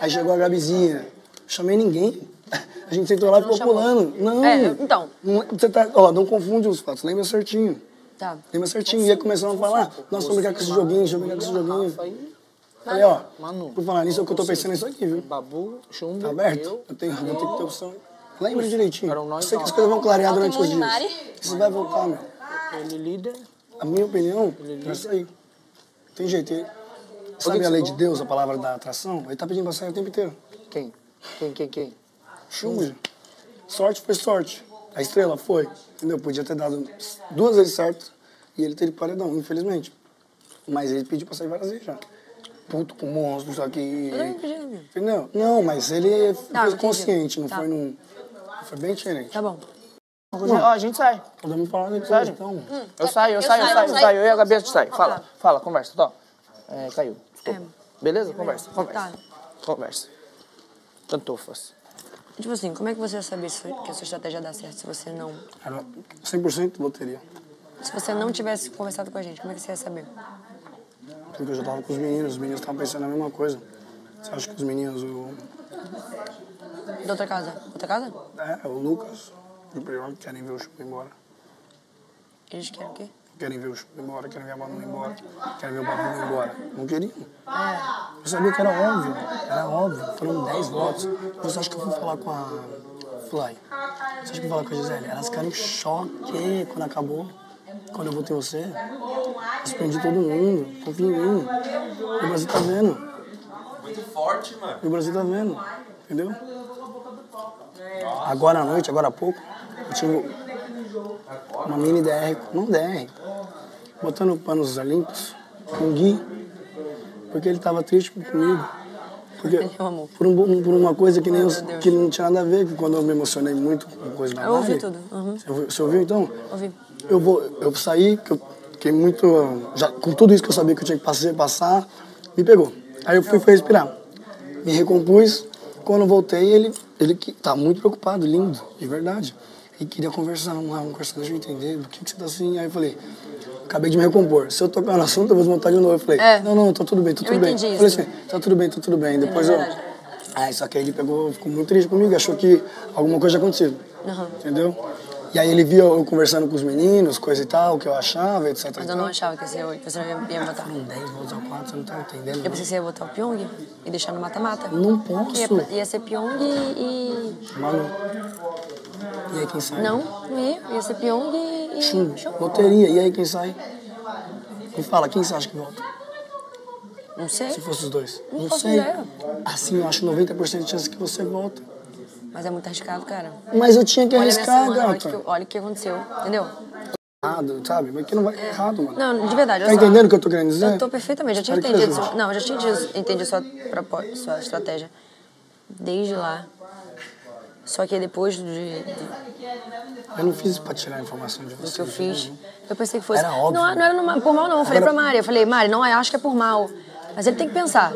Aí chegou a Gabizinha. Chamei ninguém. A gente sentou lá e ficou pulando. Não. É, então. Você tá, ó, não confunde os fatos. Lembra certinho. Tá. Lembra certinho. E aí começaram a falar, nossa, vamos brincar com esse joguinho, vamos brincar com esse joguinho. Falei, ó, Manu, por falar nisso, é o que eu tô pensando nisso aqui, viu? Babu, Chumbo, tá aberto? Eu vou ter que ter opção. Lembra direitinho. Eu sei que as coisas vão clarear durante os dias. Isso vai voltar, meu. Ele líder. A minha opinião é isso aí. Tem jeito. Ele... Sabe a lei de Deus, a palavra da atração? Ele tá pedindo pra sair o tempo inteiro. Quem? Chumbo. Sorte foi sorte. A estrela foi. Entendeu? Podia ter dado 2 vezes certo e ele teve paredão, infelizmente. Mas ele pediu pra sair várias vezes já. Puto com monstro, só que... Eu não entendi, entendeu? Não, mas ele foi consciente, não foi num... Foi bem diferente. Tá bom. Ó, a gente sai. Podemos falar depois, então. Eu saio. Eu e a Gabi, a gente sai. Fala, conversa, tá? É, caiu. Desculpa. Beleza? Conversa. Cantufas. Tipo assim, como é que você ia saber que a sua estratégia dá certo se você não... Era 100% loteria. Se você não tivesse conversado com a gente, como é que você ia saber? Porque eu já tava com os meninos estavam pensando a mesma coisa. Você acha que os meninos, Da outra casa? Outra casa? É, o Lucas e o Pyong querem ver o Chumbo embora. Eles querem o quê? Querem ver o Chumbo embora, querem ver a Manu embora, querem ver o Babu embora. Não queriam. É. Eu sabia que era óbvio, Foram 10 votos. Você acha que eu fui falar com a Fly? Você acha que eu fui falar com a Gisele? Elas ficaram em choque quando acabou. Quando eu voltei em você, respondi todo mundo, confia em mim. E o Brasil tá vendo. Muito forte, mano. E o Brasil tá vendo, entendeu? Agora à noite, agora há pouco, eu tive uma mini DR, não DR, botando panos limpos com o Gui, porque ele tava triste comigo. Porque por uma coisa que, nem eu, que não tinha nada a ver, que quando eu me emocionei muito com coisa da Mari... Eu ouvi tudo. Uhum. Você ouviu então? Ouvi. Eu saí, que eu fiquei muito... Já, com tudo isso que eu sabia que eu tinha que passar, me pegou. Aí eu fui respirar. Me recompus. Quando voltei, ele tá muito preocupado, lindo, de verdade. E queria conversar, vamos conversar, deixa eu entender, por que você tá assim? Aí eu falei, acabei de me recompor. Se eu tocar no assunto, eu vou desmontar de novo. Eu falei, não, tá tudo bem. Eu falei assim, tá tudo bem. Depois eu... Aí só que aí ele pegou, ficou muito triste comigo, achou que alguma coisa já aconteceu. Uhum. Entendeu? E aí ele via eu conversando com os meninos, coisa e tal, o que eu achava, etc. Mas eu não achava que você não ia botar. Foram 10 votos a 4, você não tá entendendo. Eu pensei que você ia botar o Pyong e deixar no mata-mata. Não posso. Ia ser Pyong e... Manu. E aí quem sai? Não ia ser Pyong e... Chumbo. Loteria. E aí quem sai? Me fala, quem você acha que volta? Não sei. Se fosse os dois. Não sei. Ideia. Assim, eu acho 90% de chance que você volta. Mas é muito arriscado, cara. Mas eu tinha que arriscar, gata. Olha o que aconteceu, entendeu? Errado, sabe? Mas que não vai errado, mano. Não, de verdade. Tá entendendo o que eu tô querendo dizer? Eu tô perfeitamente. Eu já tinha entendido. Não, já tinha entendido a sua estratégia. Desde lá. Só que depois de... Eu não fiz isso pra tirar a informação de você. O que eu fiz. Eu pensei que fosse... Era óbvio. Não era por mal, não. Eu falei pra Mari. Eu falei, Mari, não, eu acho que é por mal. Mas ele tem que pensar.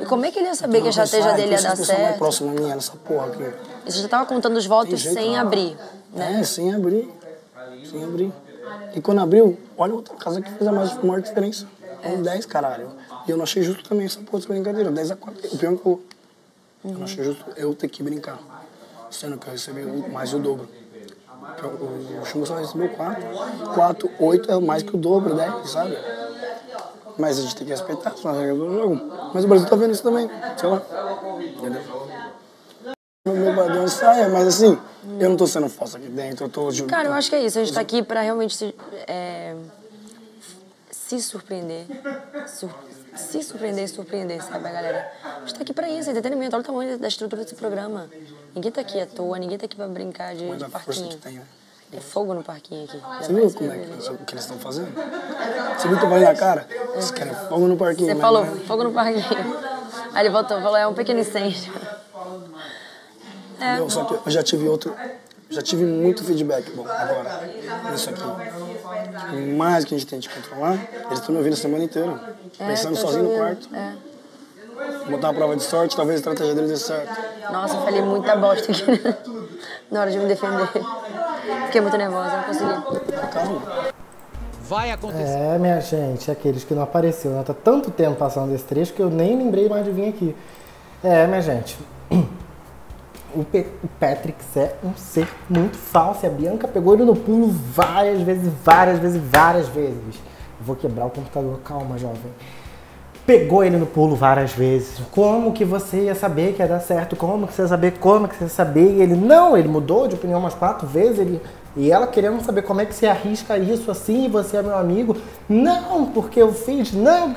E como é que ele ia saber que a estratégia dele ia dar certo? Mais próxima minha nessa porra aqui. Você já tava contando os votos sem abrir, né? É, sem abrir. E quando abriu, olha outra casa que fez a maior diferença. Um 10, caralho. E eu não achei justo também essa porra de brincadeira. 10 a 4. O pior que eu não achei justo eu ter que brincar. sendo que eu recebi mais do dobro. O Chumbo só recebeu 4, 8 é mais que o dobro, 10, sabe? Mas a gente tem que respeitar as regras do jogo. Mas o Brasil tá vendo isso também, sei lá. Entendeu? Meu padrão saia, mas assim, eu não tô sendo falso aqui dentro, eu tô... Cara, eu acho que é isso, a gente tá aqui pra realmente se surpreender. Se surpreender e surpreender, sabe, a galera? A gente tá aqui pra isso, entretenimento. Olha o tamanho da estrutura desse programa. Ninguém tá aqui à toa, ninguém tá aqui pra brincar de parquinho. Força que tem, né? É fogo no parquinho aqui. Você viu como é que eles estão fazendo? Você viu o tamanho da cara? Eles querem fogo no parquinho. Você falou, fogo no parquinho. Aí ele voltou, falou, é um pequeno incêndio. É. Não, só que eu já tive outro... Já tive muito feedback, bom, agora, isso aqui. Mais que a gente tem de controlar, eles estão me ouvindo a semana inteira. Pensando sozinho no quarto. É. Vou botar uma prova de sorte, talvez a estratégia deles dê certo. Nossa, eu falei muita bosta aqui na hora de me defender. Fiquei muito nervosa, não consegui. Calma. Vai acontecer. É, minha gente, aqueles que não apareceram. Né? Tá tanto tempo passando esse trecho que eu nem lembrei mais de vir aqui. É, minha gente. O Petrix é um ser muito falso. A Bianca pegou ele no pulo várias vezes. Vou quebrar o computador, calma, jovem. Pegou ele no pulo várias vezes. Como que você ia saber que ia dar certo? Como que você ia saber? E ele, não, ele mudou de opinião umas 4 vezes. E ela querendo saber como é que você arrisca isso assim, você é meu amigo. Não, porque eu fiz, não.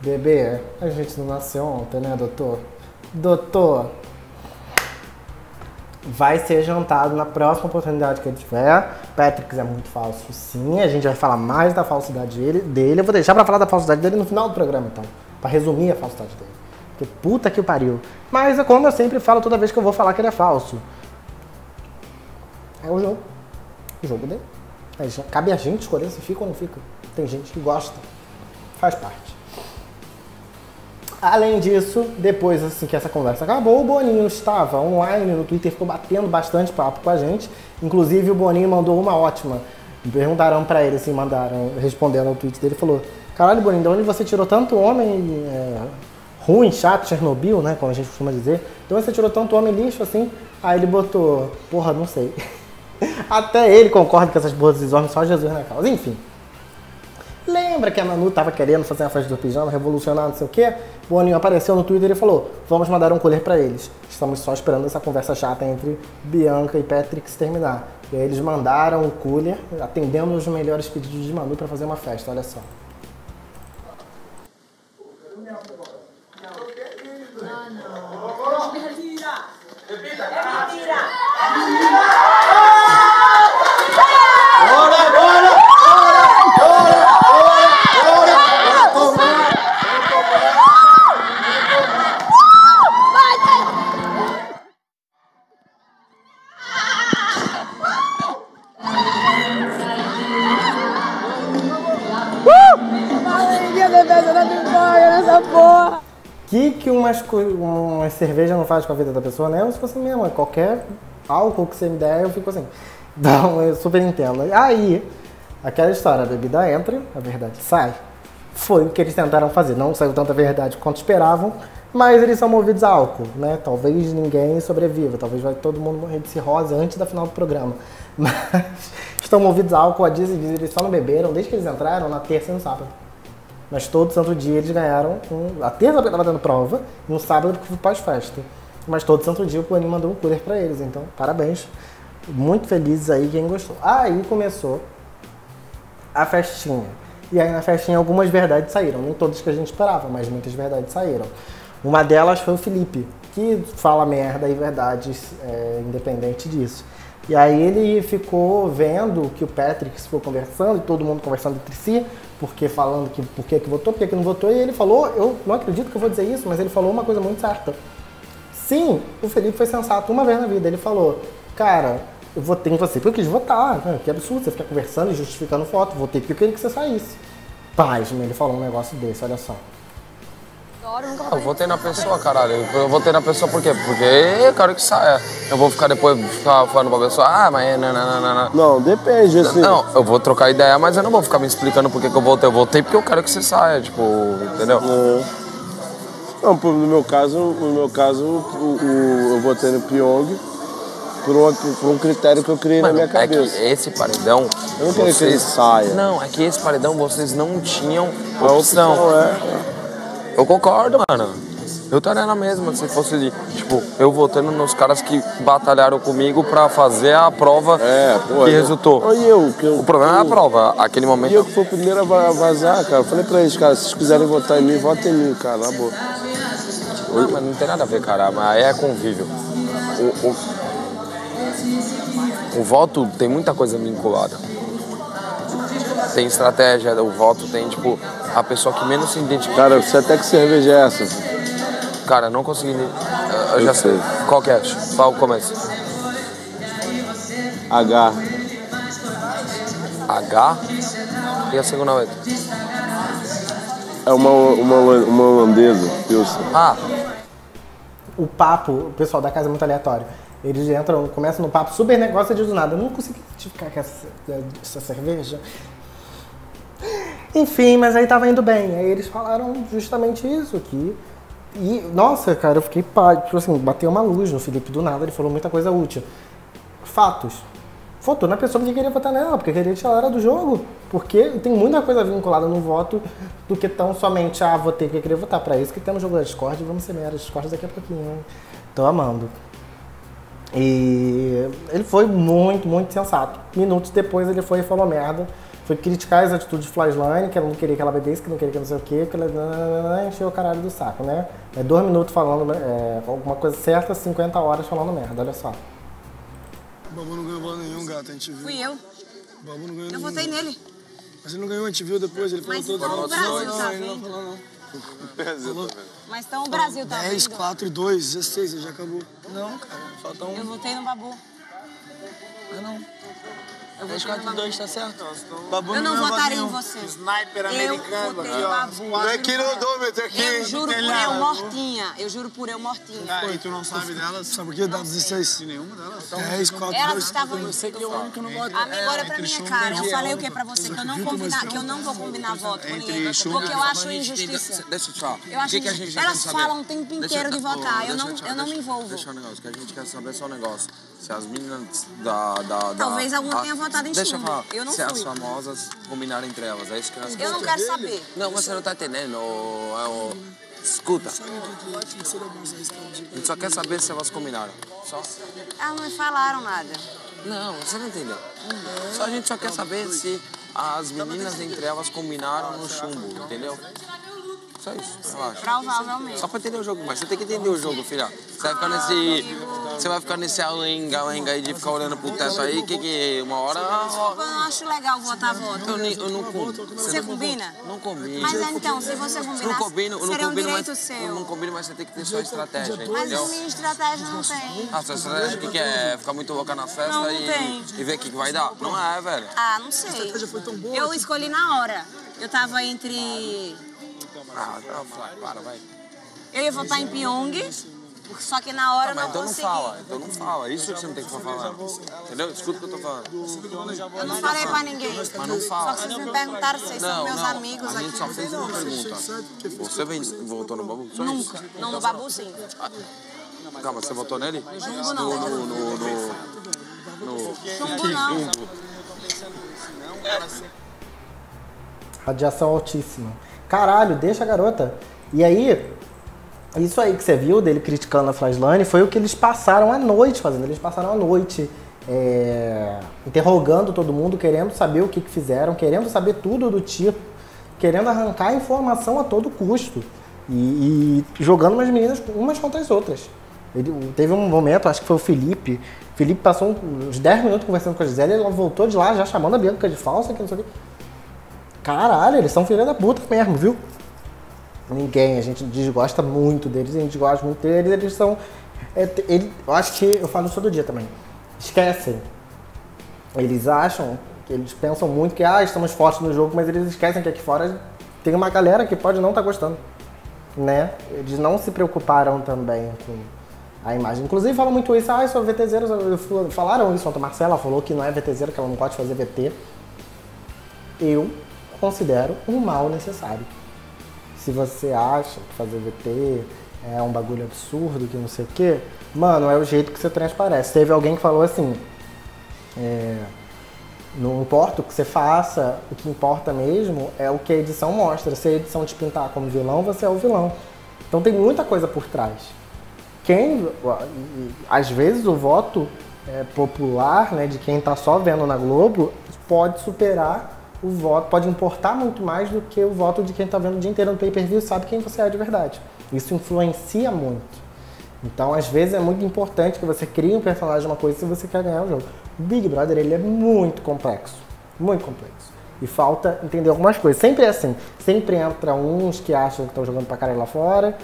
Bebê, a gente não nasceu ontem, né, doutor? Doutor, vai ser jantado na próxima oportunidade que ele tiver. Petrix é muito falso, sim. A gente vai falar mais da falsidade dele. Eu vou deixar pra falar da falsidade dele no final do programa, então. Pra resumir a falsidade dele. Porque puta que o pariu. Mas é como eu sempre falo toda vez que eu vou falar que ele é falso. É o jogo. O jogo dele. Aí, cabe a gente escolher se fica ou não fica. Tem gente que gosta. Faz parte. Além disso, depois assim que essa conversa acabou, o Boninho estava online no Twitter, ficou batendo bastante papo com a gente. Inclusive o Boninho mandou uma ótima. Perguntaram pra ele, assim, mandaram, respondendo ao tweet dele, falou: caralho, Boninho, de onde você tirou tanto homem ruim, chato, Chernobyl, né, como a gente costuma dizer. De onde você tirou tanto homem lixo, assim? Aí ele botou, porra, não sei. Até ele concorda que essas porras desses homens, só Jesus na causa, enfim. Lembra que a Manu tava querendo fazer a festa do pijama, revolucionar, não sei o quê? Boninho apareceu no Twitter e falou, vamos mandar um colher pra eles. Estamos só esperando essa conversa chata entre Bianca e Petrix terminar. E aí eles mandaram o colher, atendendo os melhores pedidos de Manu pra fazer uma festa, olha só. Que umas cerveja não faz com a vida da pessoa, né? Eu fico assim mesmo, qualquer álcool que você me der, eu fico assim. Então, eu super entendo. Aí, aquela história, a bebida entra, a verdade sai. Foi o que eles tentaram fazer. Não saiu tanta verdade quanto esperavam, mas eles são movidos a álcool, né? Talvez ninguém sobreviva, talvez vai todo mundo morrer de cirrose antes da final do programa. Mas estão movidos a álcool, a dias e dias, eles só não beberam desde que eles entraram na terça e no sábado. Mas todo santo dia eles ganharam, a terça porque estava dando prova, e no sábado porque foi pós-festa. Mas todo santo dia o Boninho mandou um cooler pra eles, então parabéns. Muito felizes aí quem gostou. Aí começou a festinha. E aí na festinha algumas verdades saíram, nem todas que a gente esperava, mas muitas verdades saíram. Uma delas foi o Felipe, que fala merda e verdades independente disso. E aí ele ficou vendo que o Petrix ficou conversando, e todo mundo conversando entre si, porque falando que por que votou, por que não votou, e ele falou, eu não acredito que eu vou dizer isso, mas ele falou uma coisa muito certa. Sim, o Felipe foi sensato uma vez na vida, ele falou, cara, eu votei em você porque eu quis votar, né? Que absurdo, você ficar conversando e justificando foto, votei porque eu queria que você saísse. Paz, ele falou um negócio desse, olha só. Eu votei na pessoa, caralho. Eu votei na pessoa por quê? Porque eu quero que saia. Eu vou ficar depois falando pra pessoa, ah, mas não. Não, depende, assim. Não, eu vou trocar ideia, mas eu não vou ficar me explicando por que eu votei. Eu votei porque eu quero que você saia, tipo, entendeu? Não, no meu caso, eu votei no Pyong por um critério que eu criei na minha cabeça. É que esse paredão... Eu não queria que ele saia. Não, é que esse paredão vocês não tinham opção. Eu concordo, mano. Eu estaria na mesma se fosse, tipo, eu votando nos caras que batalharam comigo pra fazer a prova que resultou. O problema é a prova, aquele momento. E eu que fui o primeiro a vazar, cara. Eu falei pra eles, cara, se vocês quiserem votar em mim, votem em mim, cara, na boa. Não, mas não tem nada a ver, cara, mas aí é convívio. O voto tem muita coisa vinculada. Tem estratégia, o voto tem, tipo, a pessoa que menos se identifica. Cara, você até que cerveja é essa? Cara, não consegui... Eu já sei. Qual que é? Qual começa? H. H? E a segunda letra? É uma holandesa. Ah! O papo, o pessoal da casa é muito aleatório. Eles entram, começam no papo super negócio e diz do nada. Eu não consigo identificar com essa cerveja. Enfim, mas aí tava indo bem. Aí eles falaram justamente isso aqui. E, nossa, cara, eu fiquei pálido, assim, bateu uma luz no Felipe do nada, ele falou muita coisa útil. Fatos. Votou na pessoa que queria votar nela, porque queria tirar ela do jogo. Porque tem muita coisa vinculada no voto do que tão somente, ah, votei porque queria votar. Pra isso que temos jogo da Discord, vamos ser meros Discord daqui a pouquinho, né? Tô amando. E ele foi muito, muito sensato. Minutos depois ele foi e falou merda. Foi criticar as atitudes de Flashlane, que ela não queria que ela bebesse, que não queria que não sei o quê, que ela encheu o caralho do saco, né? É 2 minutos falando alguma coisa certa, 50 horas falando merda, olha só. Babu não ganhou nenhum, gato, a gente viu. Fui eu. Babu não ganhou nenhum. Eu votei nele. Mas ele não ganhou, a gente viu depois, ele falou todo mundo. Não, ele não falou não. Mas então o Brasil tá 10, vindo. 4 e 2, 16, já acabou. Não, cara, falta um. Eu votei no Babu. Eu não. Eu vou ficar com 2, tá certo? Babu eu não votaria em você. Sniper americano. Não é que não dou, meu, tem aqui. Eu juro por eu mortinha. Eu juro por eu mortinha. E tu não sabe delas? Sabe o que? Dá 16. Nenhuma delas? 10, 4, 2. Elas estavam indo. Eu sei que eu amo que eu não voto. Amigo, olha pra minha cara. Eu falei o que pra você? Que eu não vou combinar voto com ninguém. Porque eu acho injustiça. Deixa eu te falar. Elas falam o tempo inteiro de votar. Eu não me envolvo. Deixa eu um negócio. O que a gente quer saber é só um negócio. Se as meninas da... Talvez alguma tenha votado em cima. Eu não sei. Se as famosas combinarem entre elas, é isso que elas... Eu não quero saber. Não, mas você não tá entendendo. Escuta. A gente só quer saber se elas combinaram. Só. Elas não me falaram nada. Não, você não entendeu. Só a gente só quer saber se as meninas entre elas combinaram no chumbo, entendeu? Só isso, relaxa. Provavelmente. Só pra entender o jogo, mas você tem que entender o jogo, filha. Você vai ficar nesse... Você vai ficar nesse alenga-lenga aí de ficar olhando pro teto aí, que uma hora... Desculpa, eu não acho legal votar. Eu não combino. Você combina? Não combino. Mas então, se você combinar, seria um direito seu. Não combino, mas você tem que ter sua estratégia, entendeu? Mas a minha estratégia não tem. Ah, sua estratégia que é ficar muito louca na festa e ver o que vai dar? Não é, velho. Ah, não sei. Eu escolhi na hora. Eu tava entre... para, vai. Eu ia votar em Pyong, só que na hora não consegui. Então não fala. Isso que você não tem que falar. Entendeu? Escuta o que eu tô falando. Eu não falei pra ninguém. Mas não fala. Só que vocês me perguntaram, vocês são meus amigos aqui. A gente só fez uma pergunta. Você voltou no Babu? Nunca. Não, no Babu sim. Calma, você votou nele? No Jumbo não. No Jumbo não. Radiação altíssima. Caralho, deixa a garota. E aí, isso aí que você viu dele criticando a Flashlane foi o que eles passaram a noite fazendo. Eles passaram a noite interrogando todo mundo, querendo saber o que fizeram, querendo saber tudo do tipo, querendo arrancar informação a todo custo. E jogando umas meninas umas contra as outras. Teve um momento, acho que foi o Felipe. Felipe passou uns 10 minutos conversando com a Gisele, ela voltou de lá já chamando a Bianca de falsa, que não sei o que. Caralho, eles são filha da puta mesmo, viu? Ninguém, a gente desgosta muito deles, a gente gosta muito deles, eles são... eu acho que eu falo isso todo dia também. Esquecem. Eles acham, eles pensam muito que, estamos fortes no jogo, mas eles esquecem que aqui fora tem uma galera que pode não estar gostando, né? Eles não se preocuparam também com a imagem. Inclusive falam muito isso, eu sou VTZero, falaram isso ontem, a Marcela falou que não é VTZero, que ela não pode fazer VT. Eu considero um mal necessário. se você acha que fazer VT é um bagulho absurdo, que não sei o quê, mano, é o jeito que você transparece. Teve alguém que falou assim, não importa o que você faça, o que importa mesmo é o que a edição mostra. Se a edição te pintar como vilão, você é o vilão. Então tem muita coisa por trás. Quem, às vezes o voto popular, né, de quem tá só vendo na Globo, pode superar o voto, pode importar muito mais do que o voto de quem tá vendo o dia inteiro no pay-per-view e sabe quem você é de verdade. Isso influencia muito. Então, às vezes, é muito importante que você crie um personagem, uma coisa, se você quer ganhar o jogo. O Big Brother, ele é muito complexo. Muito complexo. E falta entender algumas coisas. Sempre é assim. Sempre entra uns que acham que estão jogando pra caralho lá fora.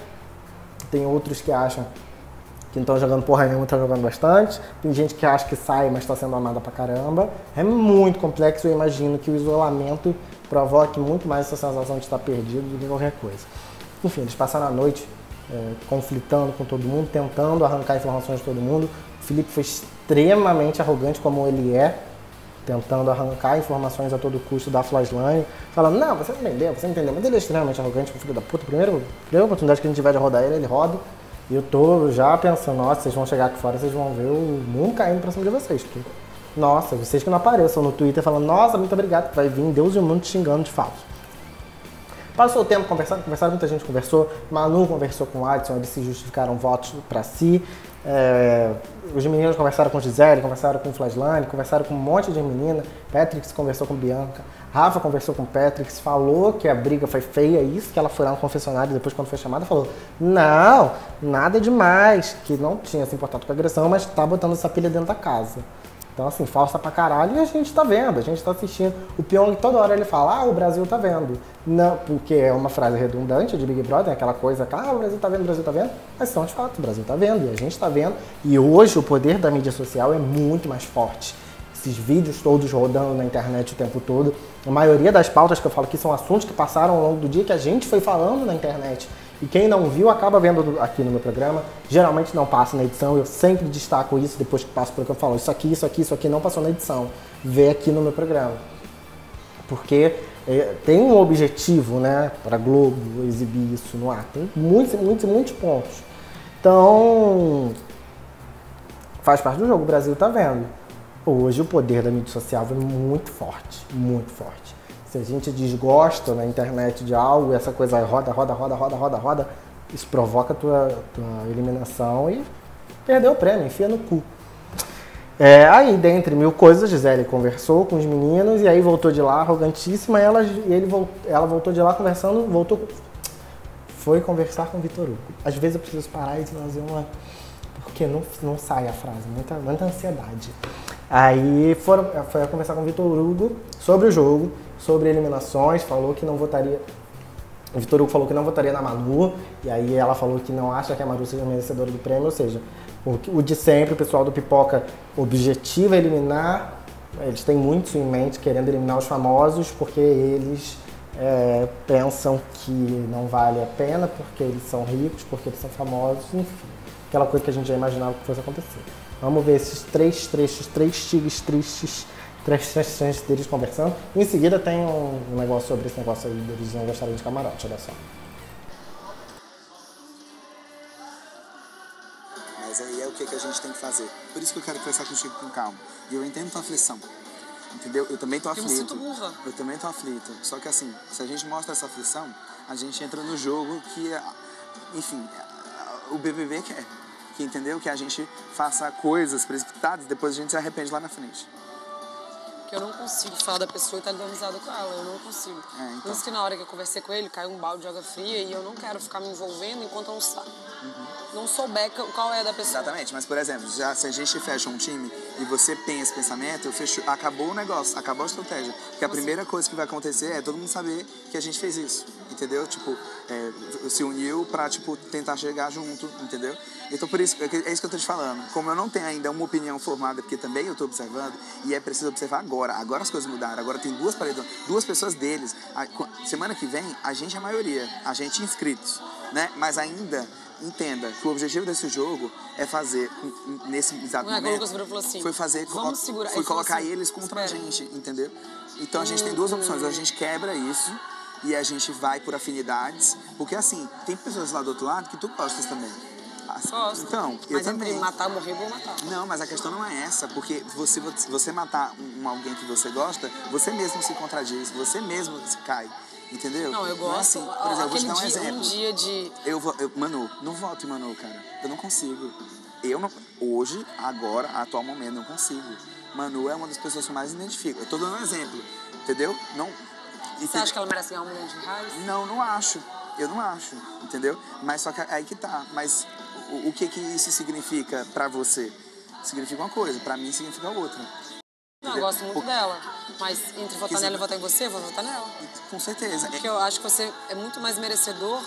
Tem outros que acham que não estão jogando porra nenhuma, estão jogando bastante. Tem gente que acha que sai, mas está sendo amada pra caramba. É muito complexo. Eu imagino que o isolamento provoque muito mais essa sensação de estar perdido do que qualquer coisa. Enfim, eles passaram a noite conflitando com todo mundo, tentando arrancar informações de todo mundo. O Felipe foi extremamente arrogante, como ele é, tentando arrancar informações a todo custo da Flashlane, falando, não, você não entendeu, você não entendeu. Mas ele é extremamente arrogante, filho da puta. Primeira oportunidade que a gente tiver de rodar ele, ele roda. E eu tô já pensando, nossa, vocês vão chegar aqui fora, vocês vão ver o mundo caindo pra cima de vocês. Porque, nossa, vocês que não apareçam no Twitter falando, nossa, muito obrigado, vai vir Deus e o mundo te xingando de falso. Passou o tempo conversando, muita gente conversou. Manu conversou com o Hadson, eles se justificaram votos pra si. Os meninos conversaram com Gisele, conversaram com o Flashlane, conversaram com um monte de menina. Petrix conversou com Bianca, Rafa conversou com Petrix, falou que a briga foi feia, isso que ela foi lá no confessionário depois quando foi chamada, falou, não, nada demais, que não tinha se importado com a agressão, mas tá botando essa pilha dentro da casa. Então, assim, falsa pra caralho e a gente tá vendo, a gente tá assistindo. O Pyong, toda hora ele fala, ah, o Brasil tá vendo. Não, porque é uma frase redundante de Big Brother, aquela coisa que, ah, o Brasil tá vendo. Mas são de fato, o Brasil tá vendo e a gente tá vendo. E hoje o poder da mídia social é muito mais forte. Esses vídeos todos rodando na internet o tempo todo. A maioria das pautas que eu falo aqui são assuntos que passaram ao longo do dia que a gente foi falando na internet. E quem não viu acaba vendo aqui no meu programa. Geralmente não passa na edição, eu sempre destaco isso depois que passo pelo que eu falo. Isso aqui, isso aqui, isso aqui não passou na edição. Vê aqui no meu programa. Porque tem um objetivo, né, para a Globo exibir isso no ar. Tem muitos, muitos, muitos pontos. Então, faz parte do jogo, o Brasil tá vendo. Hoje o poder da mídia social é muito forte, muito forte. Se a gente desgosta na internet de algo, essa coisa aí roda, roda, roda, roda, roda, roda, isso provoca a tua eliminação e perdeu o prêmio, enfia no cu. Aí, dentre mil coisas, Gisele conversou com os meninos e aí voltou de lá arrogantíssima, ela voltou de lá conversando, foi conversar com o Vitor Hugo. Às vezes eu preciso parar e fazer uma... porque não sai a frase, muita ansiedade. Aí foi conversar com o Vitor Hugo sobre o jogo, sobre eliminações, falou que não votaria... O Vitor Hugo falou que não votaria na Manu, e aí ela falou que não acha que a Manu seja merecedora do prêmio, ou seja, o de sempre, o pessoal do Pipoca objetiva eliminar, eles têm muito isso em mente, querendo eliminar os famosos, porque eles pensam que não vale a pena, porque eles são ricos, porque eles são famosos, enfim, aquela coisa que a gente já imaginava que fosse acontecer. Vamos ver esses três tigres tristes, três deles conversando. Em seguida tem um negócio sobre esse negócio aí deles não gostarem de camarote, olha só. Mas aí é o que a gente tem que fazer. Por isso que eu quero conversar contigo com calma. E eu entendo tua aflição, entendeu? Eu também tô aflito. Eu me sinto burra. Eu também tô aflito. Só que assim, se a gente mostra essa aflição, a gente entra no jogo que, enfim, o BBB quer. Que, entendeu? Que a gente faça coisas precipitadas e depois a gente se arrepende lá na frente. Que eu não consigo falar da pessoa e estar dando risada com ela, eu não consigo. Então. Por isso que na hora que eu conversei com ele, caiu um balde de água fria e eu não quero ficar me envolvendo enquanto eu não souber qual é da pessoa. Exatamente, mas por exemplo, já se a gente fecha um time e você tem esse pensamento, eu fecho, acabou o negócio, acabou a estratégia. Porque a primeira coisa que vai acontecer é todo mundo saber que a gente fez isso, entendeu? Tipo, se uniu pra, tipo, tentar chegar junto, entendeu? Então, por isso, é isso que eu tô te falando. Como eu não tenho ainda uma opinião formada, porque também eu tô observando, e é preciso observar agora. Agora as coisas mudaram, agora tem duas pessoas deles. Semana que vem, a gente é a maioria, a gente inscritos, né? Mas ainda, entenda que o objetivo desse jogo é fazer, nesse exato momento, foi fazer, foi colocar eles contra a gente, entendeu? Então, a gente tem duas opções, ou a gente quebra isso, e a gente vai por afinidades, porque assim, tem pessoas lá do outro lado que tu gostas também. Gosto. Então, eu também. Mas matar, morrer, vou matar. Não, mas a questão não é essa, porque se você matar alguém que você gosta, você mesmo se contradiz, você mesmo cai. Entendeu? Não, eu gosto. Não é assim. Por exemplo, eu vou te dar um exemplo. Manu, não voto em Manu, cara. Eu não consigo. Hoje, agora, a atual momento, não consigo. Manu é uma das pessoas que eu mais identifico. Eu tô dando um exemplo, entendeu? Não. Você acha que ela merece ganhar um milhão de reais? Não, não acho. Eu não acho, entendeu? Mas só que aí que tá. Mas o que isso significa pra você? Significa uma coisa, pra mim significa outra. Não, eu gosto muito dela, mas entre votar nela e votar em você, eu vou votar nela. Com certeza. Porque eu acho que você é muito mais merecedor.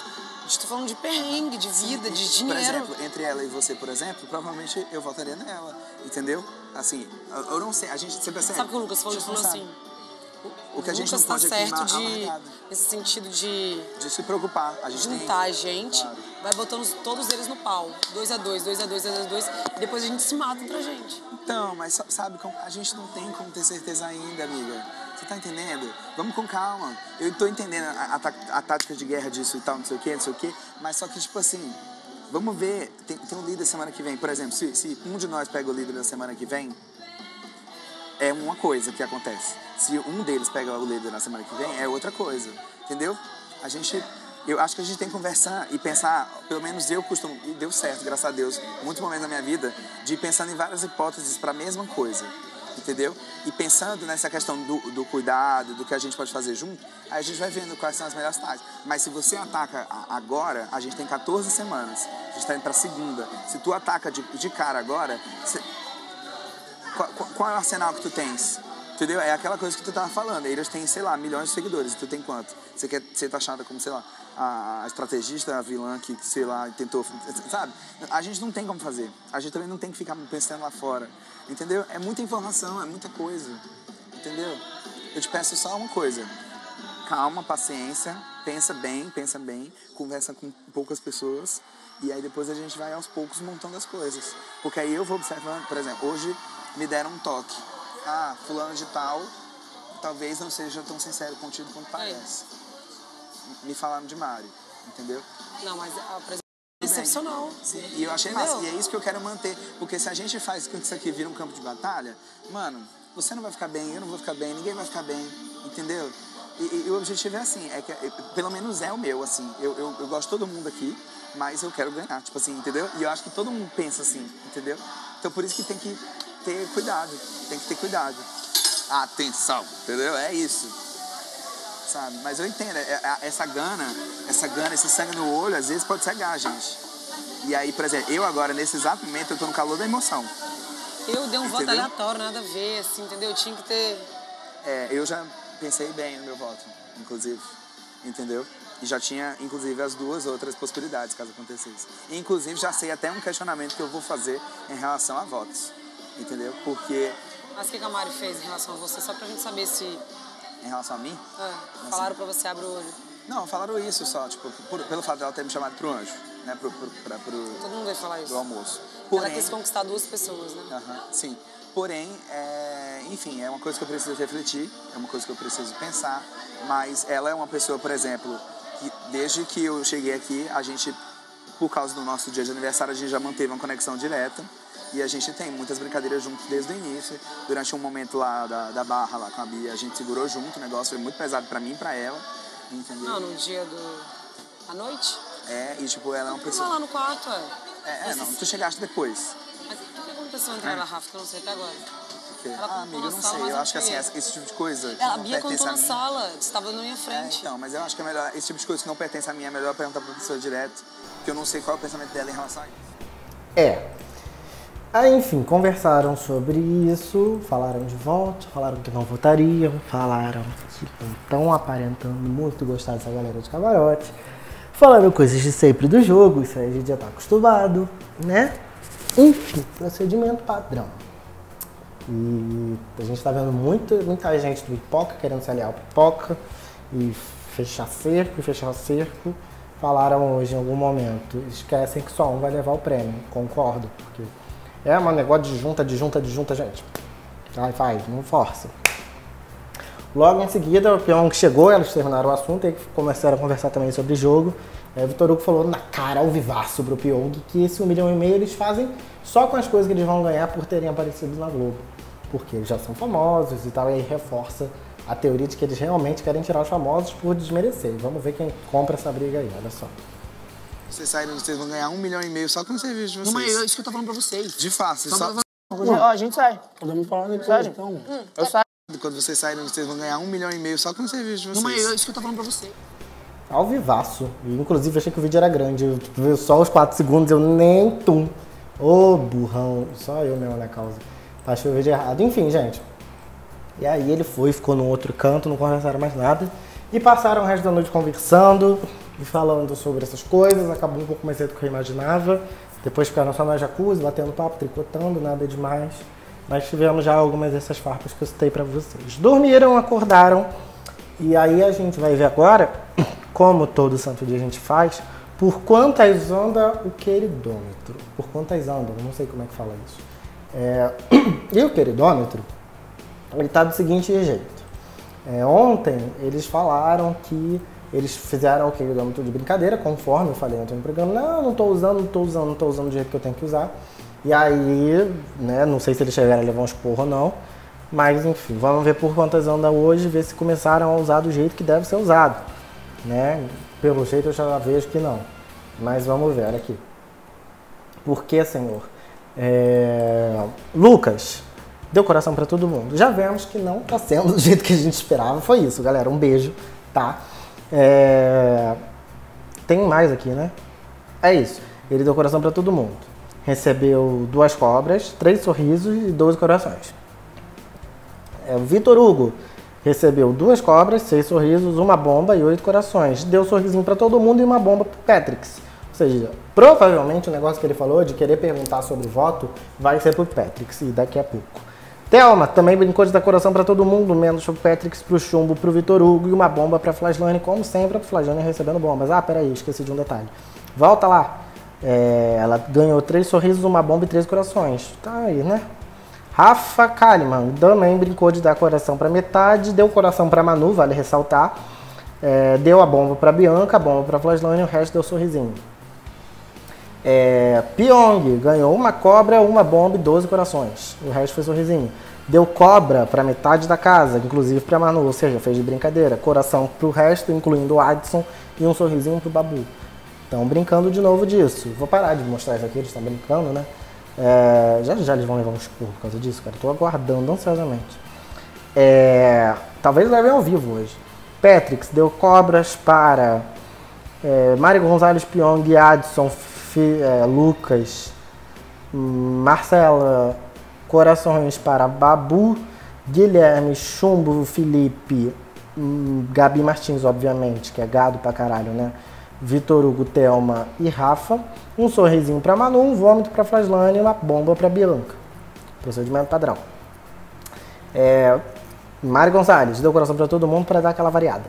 Estou falando de perrengue, de vida, sim, de dinheiro. Por exemplo, entre ela e você, por exemplo, provavelmente eu votaria nela, entendeu? Assim, eu não sei, a gente sempre percebe. Sabe o que o Lucas falou assim? O que a gente não pode é queimar amargado. Nesse sentido de se preocupar. A gente juntar a gente, claro. Vai botando todos eles no pau. 2 a 2, 2 a 2, 2 a 2. E depois a gente se mata entre a gente. Então, mas sabe, a gente não tem como ter certeza ainda, amiga. Você tá entendendo? Vamos com calma. Eu tô entendendo a tática de guerra disso e tal, não sei o quê. Mas só que, tipo assim, vamos ver. Tem um líder semana que vem. Por exemplo, se um de nós pega o líder na semana que vem, é uma coisa que acontece. Se um deles pega o líder na semana que vem, é outra coisa, entendeu? Eu acho que a gente tem que conversar e pensar, pelo menos eu costumo, e deu certo, graças a Deus, muitos momentos da minha vida, de ir pensando em várias hipóteses para a mesma coisa, entendeu? E pensando nessa questão do cuidado, do que a gente pode fazer junto, aí a gente vai vendo quais são as melhores táticas. Mas se você ataca agora, a gente tem 14 semanas, a gente tá indo pra segunda. Se tu ataca de cara agora, qual é o arsenal que tu tens? Entendeu? É aquela coisa que tu tava falando. Eles têm, sei lá, milhões de seguidores. E tu tem quanto? Você quer ser taxada como, sei lá, a estrategista, a vilã que, sei lá, tentou... Sabe? A gente não tem como fazer. A gente também não tem que ficar pensando lá fora. Entendeu? É muita informação, é muita coisa. Entendeu? Eu te peço só uma coisa. Calma, paciência. Pensa bem. Conversa com poucas pessoas. E aí depois a gente vai aos poucos montando as coisas. Porque aí eu vou observando, por exemplo, hoje me deram um toque. Ah, fulano de tal, talvez não seja tão sincero contigo quanto parece. Me falaram de Mari, entendeu? Não, mas a presença é excepcional. Sim, e eu achei massa. E é isso que eu quero manter. Porque se a gente faz com que isso aqui vira um campo de batalha, mano, você não vai ficar bem, eu não vou ficar bem, ninguém vai ficar bem, entendeu? E o objetivo é assim, é que pelo menos é o meu, assim. Eu gosto de todo mundo aqui, mas eu quero ganhar, tipo assim, entendeu? E eu acho que todo mundo pensa assim, entendeu? Então por isso que tem que ter cuidado, tem que ter cuidado. Atenção, entendeu? É isso. Sabe? Mas eu entendo, essa gana, esse sangue no olho, às vezes pode cegar a gente. E aí, por exemplo, eu agora, nesse exato momento, eu tô no calor da emoção. Eu dei um voto aleatório, nada a ver, assim, entendeu? Eu tinha que ter... É, eu já pensei bem no meu voto, inclusive, entendeu? E já tinha, inclusive, as duas outras possibilidades, caso acontecesse. E, inclusive, já sei até um questionamento que eu vou fazer em relação a votos. Entendeu? Porque... Mas o que a Mari fez em relação a você? Só pra gente saber se... Em relação a mim? É. Falaram pra você abrir o olho. Não, falaram isso só, tipo, pelo fato dela ter me chamado pro anjo, né? Todo mundo vai falar isso. Pro almoço. Porém, ela quis conquistar duas pessoas, né? Sim. Porém, enfim, é uma coisa que eu preciso refletir, é uma coisa que eu preciso pensar, mas ela é uma pessoa, por exemplo, que desde que eu cheguei aqui, a gente, por causa do nosso dia de aniversário, a gente já manteve uma conexão direta. E a gente tem muitas brincadeiras juntos desde o início. Durante um momento lá da barra, lá com a Bia, a gente segurou junto. O negócio foi muito pesado pra mim e pra ela. Entendeu? Não, no dia à noite? É, e tipo, ela é uma pessoa... Não, lá no quarto, Mas não, tu chegaste depois. Mas o que aconteceu entre ela, Rafa, que eu não sei até agora? Amiga, eu não sei. Eu acho que assim, esse tipo de coisa... A Bia contou na sala, você tava na minha frente. É, então, mas eu acho que é melhor... Esse tipo de coisa que não pertence a mim, é melhor perguntar pra pessoa direto. Porque eu não sei qual é o pensamento dela em relação a isso. Aí, enfim, conversaram sobre isso, falaram de voto, falaram que não votariam, falaram que estão aparentando muito gostar dessa galera de camarote, falaram coisas de sempre do jogo, isso aí a gente já tá acostumado, né? Enfim, procedimento padrão. E a gente tá vendo muita gente do pipoca querendo se aliar ao pipoca e fechar cerco. Falaram hoje em algum momento, esquecem que só um vai levar o prêmio, concordo, porque... É um negócio de junta, gente. Vai, não força. Logo em seguida, o Pyong chegou, eles terminaram o assunto e começaram a conversar também sobre jogo. É, Vitor Hugo falou na cara, ao vivaço, pro Pyong, que esse 1,5 milhão eles fazem só com as coisas que eles vão ganhar por terem aparecido na Globo. Porque eles já são famosos e tal, e aí reforça a teoria de que eles realmente querem tirar os famosos por desmerecer. Vamos ver quem compra essa briga aí, olha só. Vocês saíram, vocês vão ganhar 1,5 milhão só com os serviços de vocês. 1,5 milhão, isso que eu tô falando pra vocês. De fácil, só... Ó, a gente sai. Podemos falar na mensagem? Então, eu saio. Quando vocês saírem, vocês vão ganhar 1,5 milhão só com os serviços de vocês. 1,5 milhão, isso que eu tô falando pra você. Ao vivaço. E, inclusive, achei que o vídeo era grande. Eu vi só os 4 segundos, eu nem tum. Ô, burrão. Só eu mesmo na causa. Achei o vídeo errado. Enfim, gente. E aí ele foi, ficou num outro canto, não conversaram mais nada. E passaram o resto da noite conversando e falando sobre essas coisas. Acabou um pouco mais cedo do que eu imaginava. Depois ficaram só na jacuzzi, batendo papo, tricotando, nada demais. Mas tivemos já algumas dessas farpas que eu citei pra vocês. Dormiram, acordaram. E aí a gente vai ver agora, como todo santo dia a gente faz, por quantas anda o queridômetro. Por quantas andam, não sei como é que fala isso. E o queridômetro, ele tá do seguinte jeito. Ontem eles falaram que eles fizeram o queridômetro de brincadeira, conforme eu falei ontem no programa. Não, não tô usando, não tô usando, não tô usando do jeito que eu tenho que usar. E aí, né, não sei se eles chegaram a levar um esporro ou não, mas enfim, vamos ver por quantas anda hoje, ver se começaram a usar do jeito que deve ser usado, né? Pelo jeito eu já vejo que não, mas vamos ver, olha aqui. Por que, senhor? Lucas, deu coração pra todo mundo. Já vemos que não tá sendo do jeito que a gente esperava, foi isso, galera, um beijo, tá? Tem mais aqui, né? É isso, ele deu coração pra todo mundo. Recebeu 2 cobras, 3 sorrisos e 12 corações. Vitor Hugo recebeu 2 cobras, 6 sorrisos, 1 bomba e 8 corações. Deu sorrisinho pra todo mundo e 1 bomba pro Petrix. Ou seja, provavelmente o negócio que ele falou de querer perguntar sobre voto vai ser pro Petrix, e daqui a pouco. Thelma também brincou de dar coração pra todo mundo, menos pro Petrix, pro Chumbo, pro Vitor Hugo e 1 bomba pra Flashlane, como sempre, pro Flashlane recebendo bombas. Ah, peraí, esqueci de um detalhe. Volta lá. Ela ganhou 3 sorrisos, 1 bomba e 3 corações. Tá aí, né? Rafa Kalimann também brincou de dar coração pra metade. Deu coração pra Manu, vale ressaltar. Deu a bomba pra Bianca, a bomba pra Flashlane e o resto deu sorrisinho. Pyong ganhou 1 cobra, 1 bomba e 12 corações. O resto foi sorrisinho. Deu cobra pra metade da casa, inclusive pra Manu, ou seja, fez de brincadeira. Coração pro resto, incluindo o Hadson, e 1 sorrisinho pro Babu. Estão brincando de novo disso. Vou parar de mostrar isso aqui, eles estão brincando, né? Já eles vão levar um esporro por causa disso, cara. Tô aguardando ansiosamente. Talvez levem ao vivo hoje. Petrix deu cobras para Mari Gonzalez, Pyong, Hadson, Lucas, Marcela, corações para Babu, Guilherme, Chumbo, Felipe, Gabi Martins, obviamente, que é gado pra caralho, né? Vitor Hugo, Thelma e Rafa, 1 sorrisinho para Manu, 1 vômito para Flashlane e 1 bomba para Bianca. Procedimento padrão. Mari Gonzalez deu coração para todo mundo para dar aquela variada.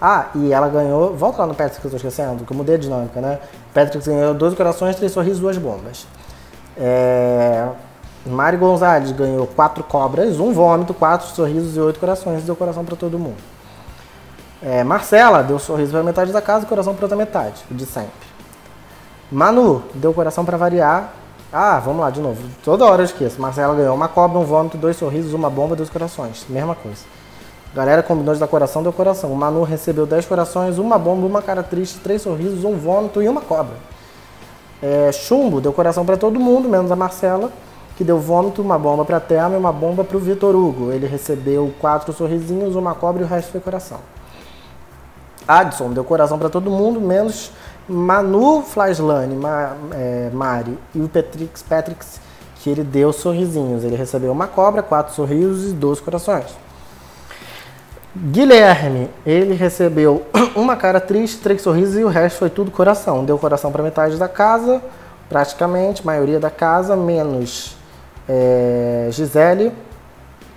Ah, e ela ganhou... Volta lá no Petrix que eu tô esquecendo, que eu mudei a dinâmica, né? Petrix ganhou 12 corações, 3 sorrisos, 2 bombas. Mari Gonzalez ganhou 4 cobras, 1 vômito, 4 sorrisos e 8 corações. Deu coração para todo mundo. Marcela deu sorriso pra metade da casa e coração pra outra metade, de sempre. Manu deu coração pra variar. Ah, vamos lá de novo. Toda hora eu esqueço. Marcela ganhou 1 cobra, 1 vômito, 2 sorrisos, 1 bomba, 2 corações. Mesma coisa. Galera combinou de dar coração, deu coração. Manu recebeu 10 corações, 1 bomba, 1 cara triste, 3 sorrisos, 1 vômito e 1 cobra. Chumbo deu coração pra todo mundo, menos a Marcela, que deu vômito, 1 bomba pra Thelma e 1 bomba pro Vitor Hugo. Ele recebeu 4 sorrisinhos, 1 cobra e o resto foi coração. Hadson deu coração pra todo mundo, menos Manu, Flashlane, Mari e o Petrix, que ele deu sorrisinhos. Ele recebeu 1 cobra, 4 sorrisos e 12 corações. Guilherme, ele recebeu 1 cara triste, 3 sorrisos e o resto foi tudo coração. Deu coração pra metade da casa, praticamente, maioria da casa, menos Gisele,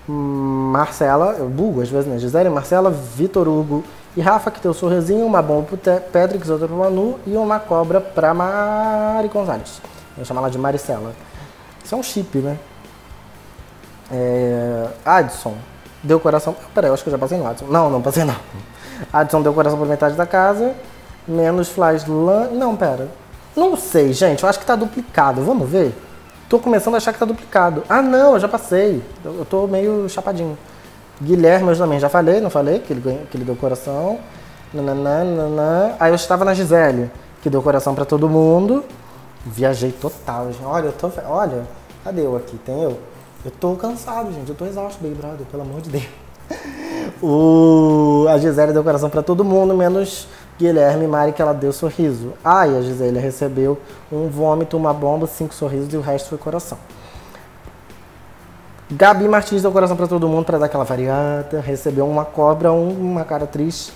Marcela, eu bugo às vezes, né? Gisele, Marcela, Vitor Hugo e Rafa, que deu sorrisinho, 1 bomba pro Petrix, 2 pro Manu e 1 cobra pra Mari Gonzalez. Vou chamar ela de Maricela. Isso é um chip, né? Hadson deu coração... Peraí, eu acho que eu já passei no Hadson. Não, não passei não. Hadson deu coração por metade da casa, menos Flashlane... Não, pera. Não sei, gente. Eu acho que tá duplicado. Vamos ver? Tô começando a achar que tá duplicado. Ah, não, eu já passei. Eu tô meio chapadinho. Guilherme, eu também já falei, não falei? Que ele deu coração. Nananana. Aí eu estava na Gisele, que deu coração pra todo mundo. Viajei total, gente. Olha, eu tô... Olha, cadê eu aqui? Tem eu? Eu tô cansado, gente. Eu tô exausto, Big Brother, pelo amor de Deus. A Gisele deu coração pra todo mundo, menos Guilherme e Mari, que ela deu sorriso. Ai, a Gisele recebeu um vômito, uma bomba, 5 sorrisos e o resto foi coração. Gabi Martins deu coração pra todo mundo, pra dar aquela variada. Recebeu uma cobra, uma cara triste,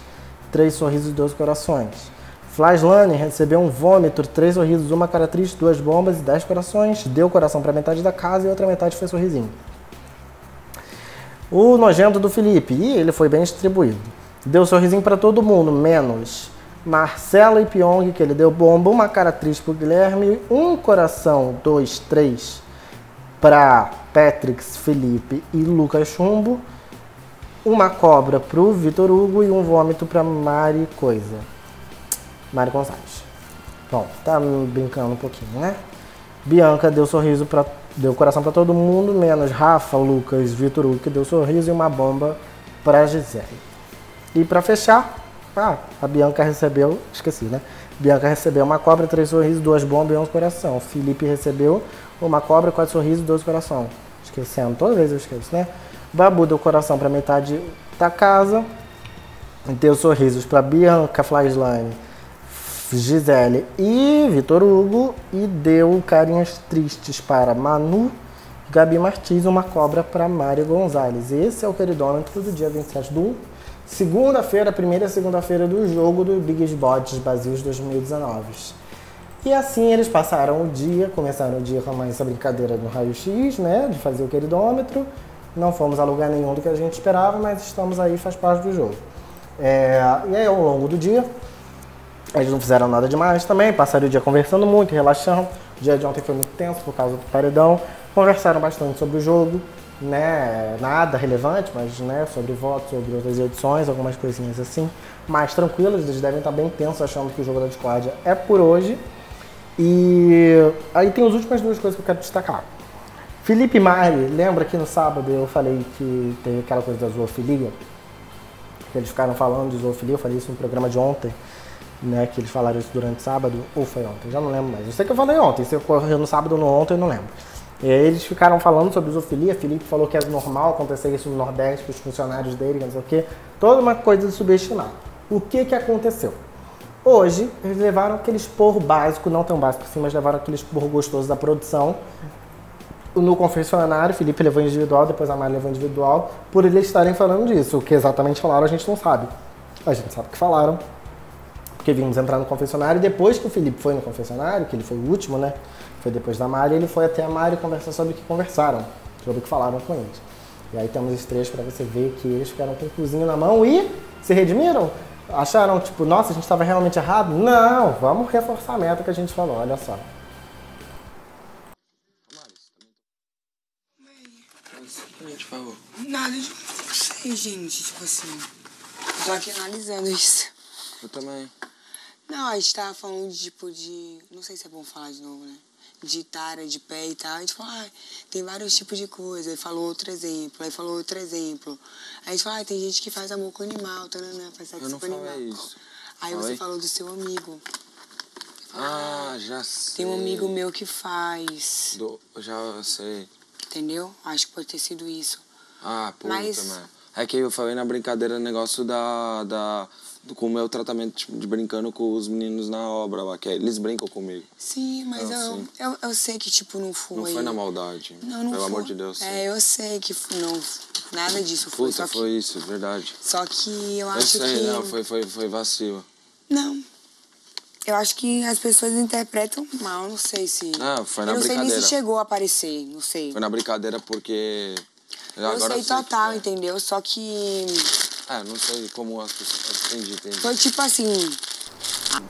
3 sorrisos e 2 corações. Flashlane recebeu um vômito, 3 sorrisos, uma cara triste, 2 bombas e 10 corações. Deu coração pra metade da casa e outra metade foi sorrisinho. O nojento do Felipe, e ele foi bem distribuído. Deu sorrisinho pra todo mundo, menos Marcela e Pyong, que ele deu bomba, uma cara triste pro Guilherme, 1 coração, 2, 3 pra Petrix, Felipe e Lucas Chumbo, 1 cobra pro Vitor Hugo e 1 vômito pra Mari Coisa. Mari Gonçalves. Bom, tá brincando um pouquinho, né? Bianca deu sorriso pra... Deu coração pra todo mundo, menos Rafa, Lucas, Vitor Hugo, que deu sorriso e uma bomba pra Gisele. E pra fechar... Ah, a Bianca recebeu... Esqueci, né? Bianca recebeu 1 cobra, 3 sorrisos, 2 bombas e 1 coração. Felipe recebeu 1 cobra, 4 sorrisos, 2 corações. Esquecendo, toda vez eu esqueço, né? Babu deu coração pra metade da casa. Deu sorrisos pra Bianca, Flashlane, Gisele e Vitor Hugo, e deu carinhas tristes para Manu, Gabi Martins, 1 cobra para Mari Gonzalez. Esse é o queridômetro do dia 27/1, segunda-feira, primeira segunda-feira do jogo do Big Brother Brasil 2019. E assim eles passaram o dia, começaram o dia com mais essa brincadeira do raio-x, né, de fazer o queridômetro. Não fomos a lugar nenhum do que a gente esperava, mas estamos aí, faz parte do jogo. E aí ao longo do dia, eles não fizeram nada demais também, passaram o dia conversando muito, relaxando. O dia de ontem foi muito tenso por causa do paredão. Conversaram bastante sobre o jogo, né? Nada relevante, mas né? Sobre votos, sobre outras edições, algumas coisinhas assim. Mais tranquilos, eles devem estar bem tensos, achando que o jogo da discórdia é por hoje. E aí tem as últimas 2 coisas que eu quero destacar. Felipe e Mari, lembra que no sábado eu falei que teve aquela coisa da zoofilia? Que eles ficaram falando de zoofilia, eu falei isso no programa de ontem. Né, que eles falaram isso durante sábado, ou foi ontem, já não lembro mais. Eu sei que eu falei ontem, se ocorreu no sábado ou no ontem, eu não lembro. E aí eles ficaram falando sobre zoofilia, Felipe falou que é normal acontecer isso no Nordeste, os funcionários dele, não sei o quê. Toda uma coisa de subestimar. O que que aconteceu? Hoje, eles levaram aquele esporro básico, não tão básico assim, mas levaram aquele esporro gostoso da produção. No confessionário, Felipe levou individual, depois a Mari levou individual, por eles estarem falando disso. O que exatamente falaram, a gente não sabe. A gente sabe o que falaram. Porque vimos entrar no confessionário, e depois que o Felipe foi no confessionário, que ele foi o último, né? Foi depois da Mari, ele foi até a Mari conversar sobre o que conversaram, sobre o que falaram com eles. E aí temos esses trechos pra você ver que eles ficaram com o cozinho na mão e se redimiram. Acharam, tipo, nossa, a gente estava realmente errado? Não, vamos reforçar a meta que a gente falou, olha só. Mãe, por favor. Nada, eu não sei, gente, tipo assim. Tô aqui analisando isso. Eu também. Não, a gente tava falando, tipo, de... Não sei se é bom falar de novo, né? De tara, de pé e tal. A gente falou, ah, tem vários tipos de coisa. Aí falou outro exemplo, aí falou outro exemplo. Aí a gente falou, ah, tem gente que faz amor com animal, taranã, faz sexo com animal. Eu não falei isso. Aí falei? Você falou do seu amigo. Falou, ah, já sei. Tem um amigo meu que faz. Já sei. Entendeu? Acho que pode ter sido isso. Ah, puta, mano. É que eu falei na brincadeira o negócio com o meu tratamento, tipo, de brincando com os meninos na obra lá, que eles brincam comigo. Sim, mas eu sei que, tipo, não foi... Não foi na maldade, pelo amor de Deus. Sim. É, eu sei que não, nada disso foi. Puta, foi isso, verdade. Só que eu acho que... Não, foi vacilo. Não, eu acho que as pessoas interpretam mal, não sei se... Não, foi na brincadeira. Eu não sei nem se chegou a aparecer, não sei. Foi na brincadeira porque... Eu sei total, que... entendeu? Só que... É, não sei como as pessoas... Entendi. Foi tipo assim...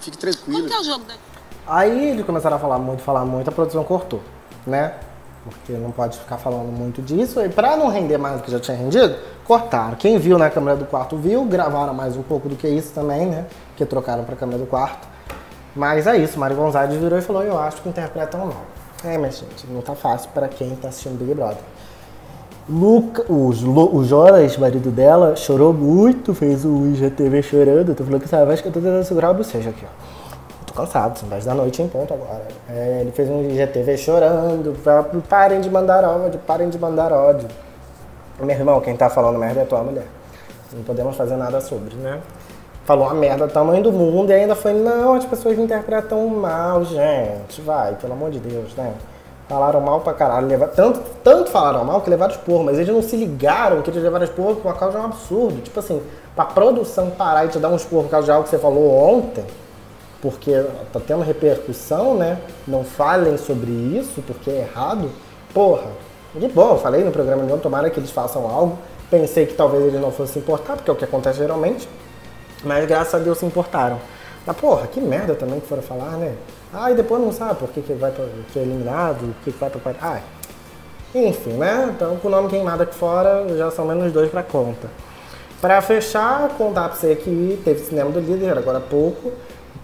Fique tranquilo. Como que é o jogo daqui? Aí eles começaram a falar muito, a produção cortou, né? porque não pode ficar falando muito disso. E para não render mais do que já tinha rendido, cortaram. Quem viu na câmera do quarto viu, gravaram mais um pouco do que isso também, né? Porque trocaram para a câmera do quarto. Mas é isso, Mari Gonzalez virou e falou, eu acho que interpretam não. É, mas gente, não tá fácil para quem tá assistindo Big Brother. O Jonas, marido dela, chorou muito, fez o IGTV chorando. Tô falando que essa vez que eu tô tentando segurar a boceja aqui, ó. Cansado, são 10 da noite em ponto agora. É, ele fez um IGTV chorando, parem de mandar ódio, parem de mandar ódio. Meu irmão, quem tá falando merda é tua mulher. Não podemos fazer nada sobre, né? Falou a merda do tamanho do mundo e ainda foi, não, as pessoas interpretam mal, gente, vai, pelo amor de Deus, né? Falaram mal pra caralho, tanto falaram mal que levaram expor, mas eles não se ligaram que eles levaram expor por causa de um absurdo. Tipo assim, pra produção parar e te dar um expor por causa de algo que você falou ontem, porque tá tendo repercussão, né? Não falem sobre isso, porque é errado. Porra, de boa, eu falei no programa de ontem, tomara que eles façam algo. Pensei que talvez eles não fossem se importar, porque é o que acontece geralmente. Mas graças a Deus se importaram. Mas porra, que merda também que foram falar, né? Ah, e depois não sabe por que que vai pra, que é eliminado, o que vai pra... Ah, enfim, né? Então, com o nome queimado aqui fora, já são menos dois pra conta. Pra fechar, contar pra você que teve Cinema do Líder agora há pouco.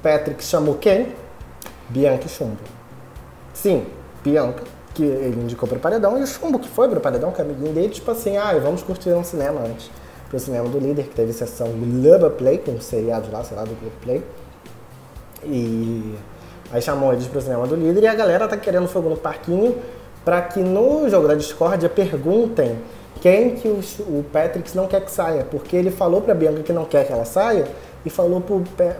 Petrix chamou quem? Bianca e Chumbo. Sim, Bianca, que ele indicou pro paredão, e o Chumbo, que foi pro paredão, que é amiguinho dele, tipo assim, ah, vamos curtir um cinema antes. Pro Cinema do Líder, que teve sessão Globoplay, com um seriado lá, sei lá, do Globoplay. E aí chamou eles pro Cinema do Líder, e a galera tá querendo fogo no parquinho, pra que no jogo da discórdia perguntem quem que o Petrix não quer que saia, porque ele falou pra Bianca que não quer que ela saia, e falou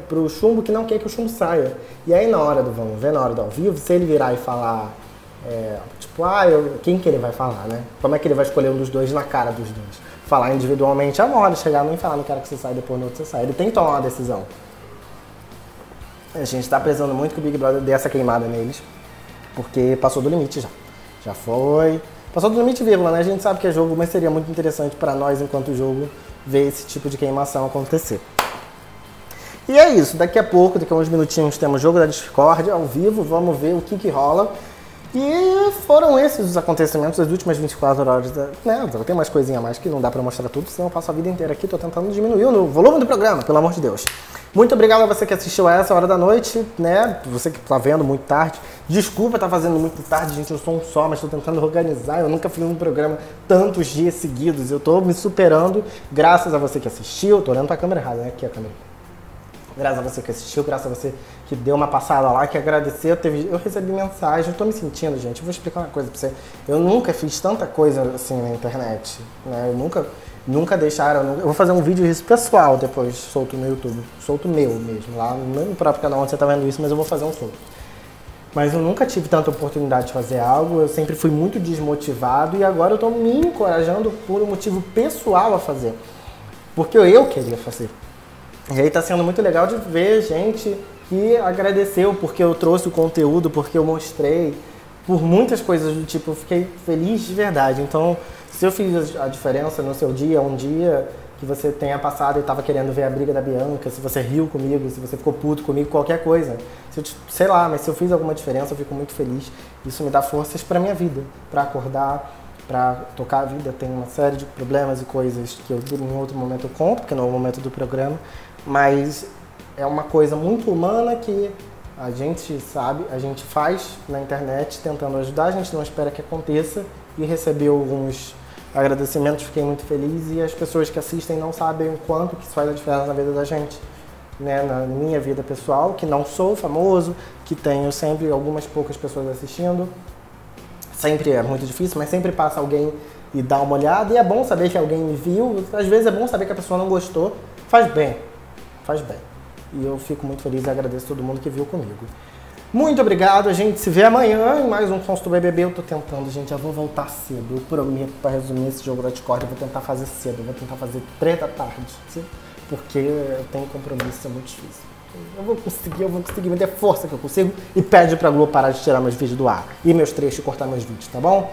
pro Chumbo que não quer que o Chumbo saia. E aí na hora do vamos ver, na hora do ao vivo, se ele virar e falar, tipo, ah, quem que ele vai falar, né? Como é que ele vai escolher um dos dois na cara dos dois? Falar individualmente é mole, chegar num e falar no cara que você sai, depois no outro você sai. Ele tem que tomar uma decisão. A gente tá precisando muito que o Big Brother dê essa queimada neles, porque passou do limite já. Já foi. Passou do limite, vírgula, né? A gente sabe que é jogo, mas seria muito interessante pra nós, enquanto jogo, ver esse tipo de queimação acontecer. E é isso, daqui a pouco, daqui a uns minutinhos, temos o Jogo da Discórdia ao vivo, vamos ver o que rola. E foram esses os acontecimentos das últimas 24 horas, né? Tem mais coisinha a mais que não dá pra mostrar tudo, senão eu passo a vida inteira aqui, tô tentando diminuir o volume do programa, pelo amor de Deus. Muito obrigado a você que assistiu a essa hora da noite, né? Você que tá vendo muito tarde, desculpa tá fazendo muito tarde, gente, eu sou um só, mas tô tentando organizar, eu nunca fiz um programa tantos dias seguidos, eu tô me superando, graças a você que assistiu, tô olhando pra câmera errada, né? Aqui a câmera. Graças a você que assistiu, graças a você que deu uma passada lá, que agradeceu. Eu recebi mensagem, eu tô me sentindo, gente. Eu vou explicar uma coisa pra você. Eu nunca fiz tanta coisa assim na internet, né? Eu nunca deixaram... Eu vou fazer um vídeo isso pessoal depois, solto no YouTube. Solto meu mesmo, lá no próprio canal onde você tá vendo isso, mas eu vou fazer um solto. Mas eu nunca tive tanta oportunidade de fazer algo, eu sempre fui muito desmotivado e agora eu tô me encorajando por um motivo pessoal a fazer. Porque eu queria fazer. E aí tá sendo muito legal de ver gente que agradeceu porque eu trouxe o conteúdo, porque eu mostrei, por muitas coisas do tipo, eu fiquei feliz de verdade. Então, se eu fiz a diferença no seu dia, um dia que você tenha passado e tava querendo ver a briga da Bianca, se você riu comigo, se você ficou puto comigo, qualquer coisa. Se eu, sei lá, mas se eu fiz alguma diferença, eu fico muito feliz. Isso me dá forças pra minha vida, pra acordar, pra tocar a vida. Tem uma série de problemas e coisas que eu em outro momento eu conto, porque não é o momento do programa. Mas é uma coisa muito humana que a gente sabe, a gente faz na internet tentando ajudar, a gente não espera que aconteça e recebeu alguns agradecimentos, fiquei muito feliz e as pessoas que assistem não sabem o quanto que isso faz a diferença na vida da gente, né? Na minha vida pessoal, que não sou famoso, que tenho sempre algumas poucas pessoas assistindo, sempre é muito difícil, mas sempre passa alguém e dá uma olhada e é bom saber que alguém me viu, às vezes é bom saber que a pessoa não gostou, faz bem. Faz bem. E eu fico muito feliz e agradeço todo mundo que viu comigo. Muito obrigado, a gente se vê amanhã em mais um Consultor BBB. Eu tô tentando, gente, eu vou voltar cedo. Eu prometo, pra resumir esse jogo da discórdia, eu vou tentar fazer cedo. Eu vou tentar fazer 3 da tarde, porque eu tenho compromisso, é muito difícil. Eu vou conseguir, me dê força que eu consigo. E pede pra Globo parar de tirar meus vídeos do ar. E meus trechos e cortar meus vídeos, tá bom?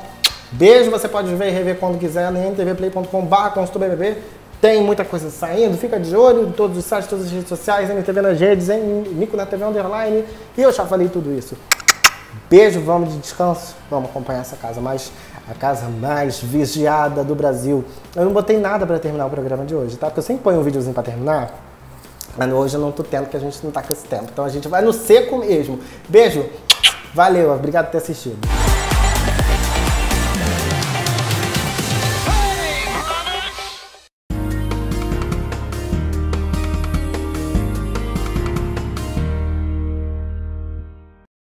Beijo, você pode ver e rever quando quiser no ntvplay.com/consultorBBB. Tem muita coisa saindo, fica de olho em todos os sites, todas as redes sociais, ntv nas redes, em nicodatv_. E eu já falei tudo isso. Beijo, vamos de descanso, vamos acompanhar essa casa, mas a casa mais vigiada do Brasil. Eu não botei nada pra terminar o programa de hoje, tá? Porque eu sempre ponho um videozinho pra terminar, mas hoje eu não tô tendo, porque a gente não tá com esse tempo. Então a gente vai no seco mesmo. Beijo, valeu, obrigado por ter assistido.